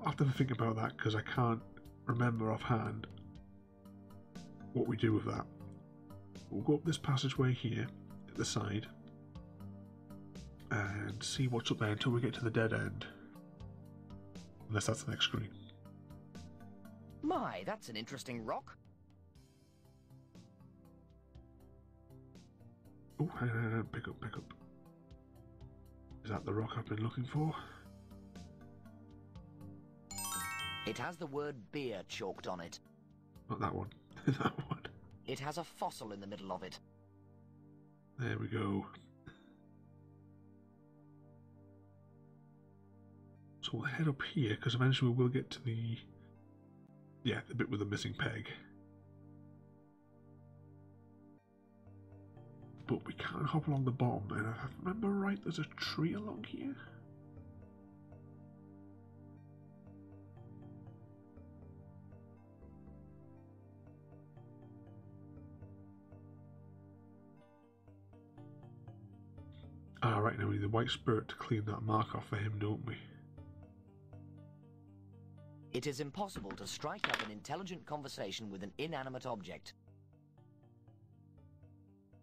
I'll have to think about that because I can't remember offhand what we do with that. We'll go up this passageway here at the side and see what's up there until we get to the dead end. Unless that's the next screen. My, that's an interesting rock. Oh, hang on, hang on, pick up, pick up. Is that the rock I've been looking for? It has the word beer chalked on it. Not that one. That one. It has a fossil in the middle of it. There we go. So we'll head up here, because eventually we will get to the... Yeah, the bit with the missing peg. But we can't hop along the bottom, and if I remember right, there's a tree along here? Ah, right, now we need the white spirit to clean that mark off for him, don't we? It is impossible to strike up an intelligent conversation with an inanimate object.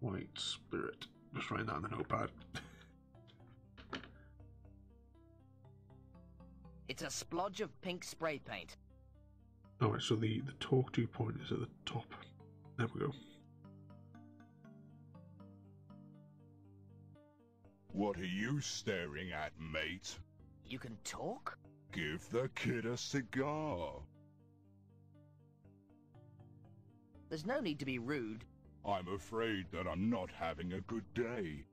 White spirit. Just write that on the notepad. It's a splodge of pink spray paint. Alright, so the, the talk to point is at the top. There we go. What are you staring at, mate? You can talk? Give the kid a cigar. There's no need to be rude. I'm afraid that I'm not having a good day.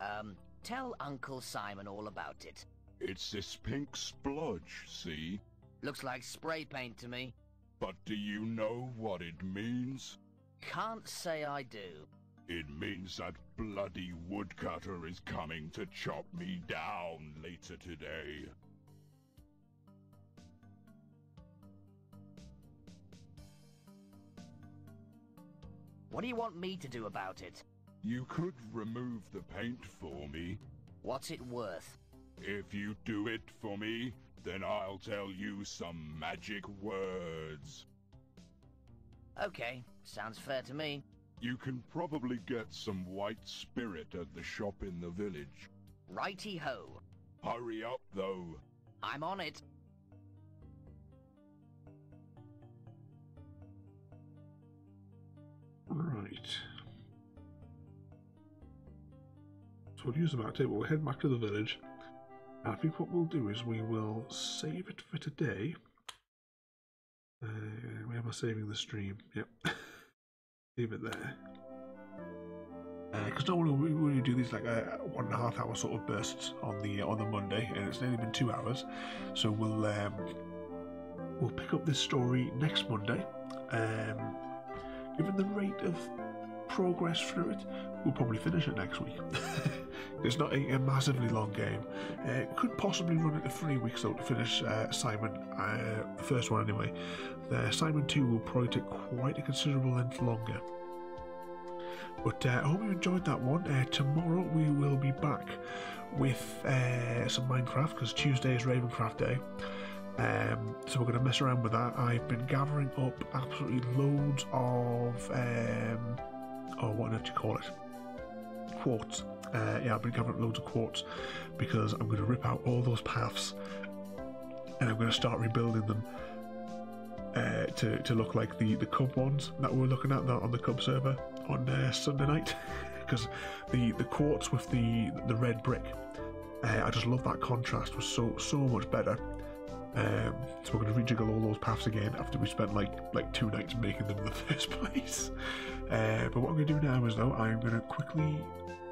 Um, tell Uncle Simon all about it. It's this pink splodge, see? Looks like spray paint to me. But do you know what it means? Can't say I do. It means that bloody woodcutter is coming to chop me down later today. What do you want me to do about it? You could remove the paint for me. What's it worth? If you do it for me, then I'll tell you some magic words. Okay, sounds fair to me. You can probably get some white spirit at the shop in the village. Righty-ho. Hurry up, though. I'm on it. Right. So we'll use the back table. We'll head back to the village. And I think what we'll do is we will save it for today. Uh, where am I saving the stream? Yep. Leave it there. Because uh, normally we only do these like a uh, one and a half hour sort of bursts on the uh, on the Monday, and it's only been two hours. So we'll um, we'll pick up this story next Monday. Um, given the rate of progress through it, we'll probably finish it next week. It's not a, a massively long game. Uh, could possibly run into three weeks though to finish uh, Simon, uh, the first one anyway. Uh, Simon two will probably take quite a considerable length longer. But uh, I hope you enjoyed that one. Uh, tomorrow we will be back with uh, some Minecraft, because Tuesday is Ravencraft Day. Um, so we're going to mess around with that. I've been gathering up absolutely loads of, um, oh, what did you call it? Quartz. Uh, yeah, I've been gathering up loads of quartz because I'm going to rip out all those paths and I'm going to start rebuilding them uh, to, to look like the, the Cub ones that we're looking at on the Cub server on uh, Sunday night, because the, the quartz with the, the red brick, uh, I just love that contrast, was so, so much better. Um, so we're going to rejiggle all those paths again after we spent like like two nights making them in the first place. Uh, but what I'm going to do now is, though, I'm going to quickly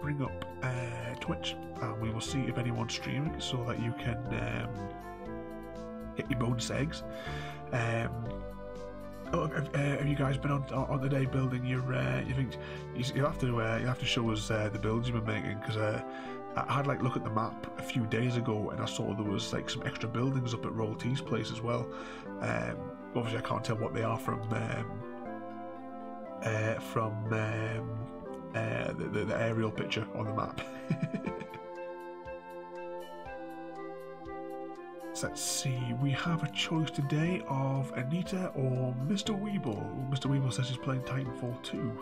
bring up uh, Twitch, and we will see if anyone's streaming so that you can um, get your bonus eggs. Um, oh, have, uh, have you guys been on on the day building your? Uh, you think you'll have to uh, you'll have to show us uh, the builds you've been making, because. Uh, I had like look at the map a few days ago and I saw there was like some extra buildings up at Royalty's place as well. Um, obviously I can't tell what they are from um, uh, from um, uh, the, the, the aerial picture on the map. So let's see, we have a choice today of Anita or Mister Weeble. Mister Weeble says he's playing Titanfall two.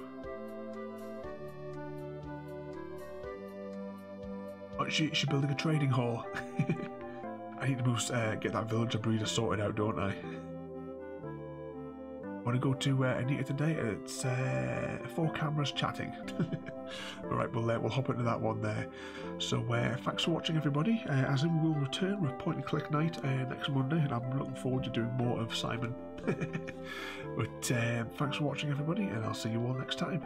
Oh, she, she's building a trading hall. I need to move, uh, get that villager breeder sorted out, don't I? I want to go to uh, Anita today. It's uh, four cameras chatting. Alright, we'll, uh, we'll hop into that one there. So uh, thanks for watching, everybody. Uh, as in, we will return with Point and Click Night uh, next Monday, and I'm looking forward to doing more of Simon. But uh, thanks for watching, everybody, and I'll see you all next time.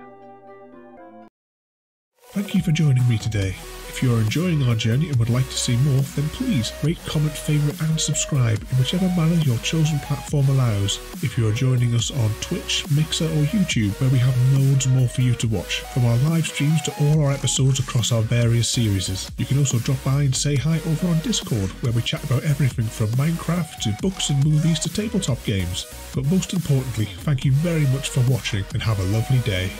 Thank you for joining me today. If you are enjoying our journey and would like to see more, then please rate, comment, favourite and subscribe in whichever manner your chosen platform allows. If you are joining us on Twitch, Mixer or YouTube, where we have loads more for you to watch, from our live streams to all our episodes across our various series. You can also drop by and say hi over on Discord, where we chat about everything from Minecraft to books and movies to tabletop games. But most importantly, thank you very much for watching and have a lovely day.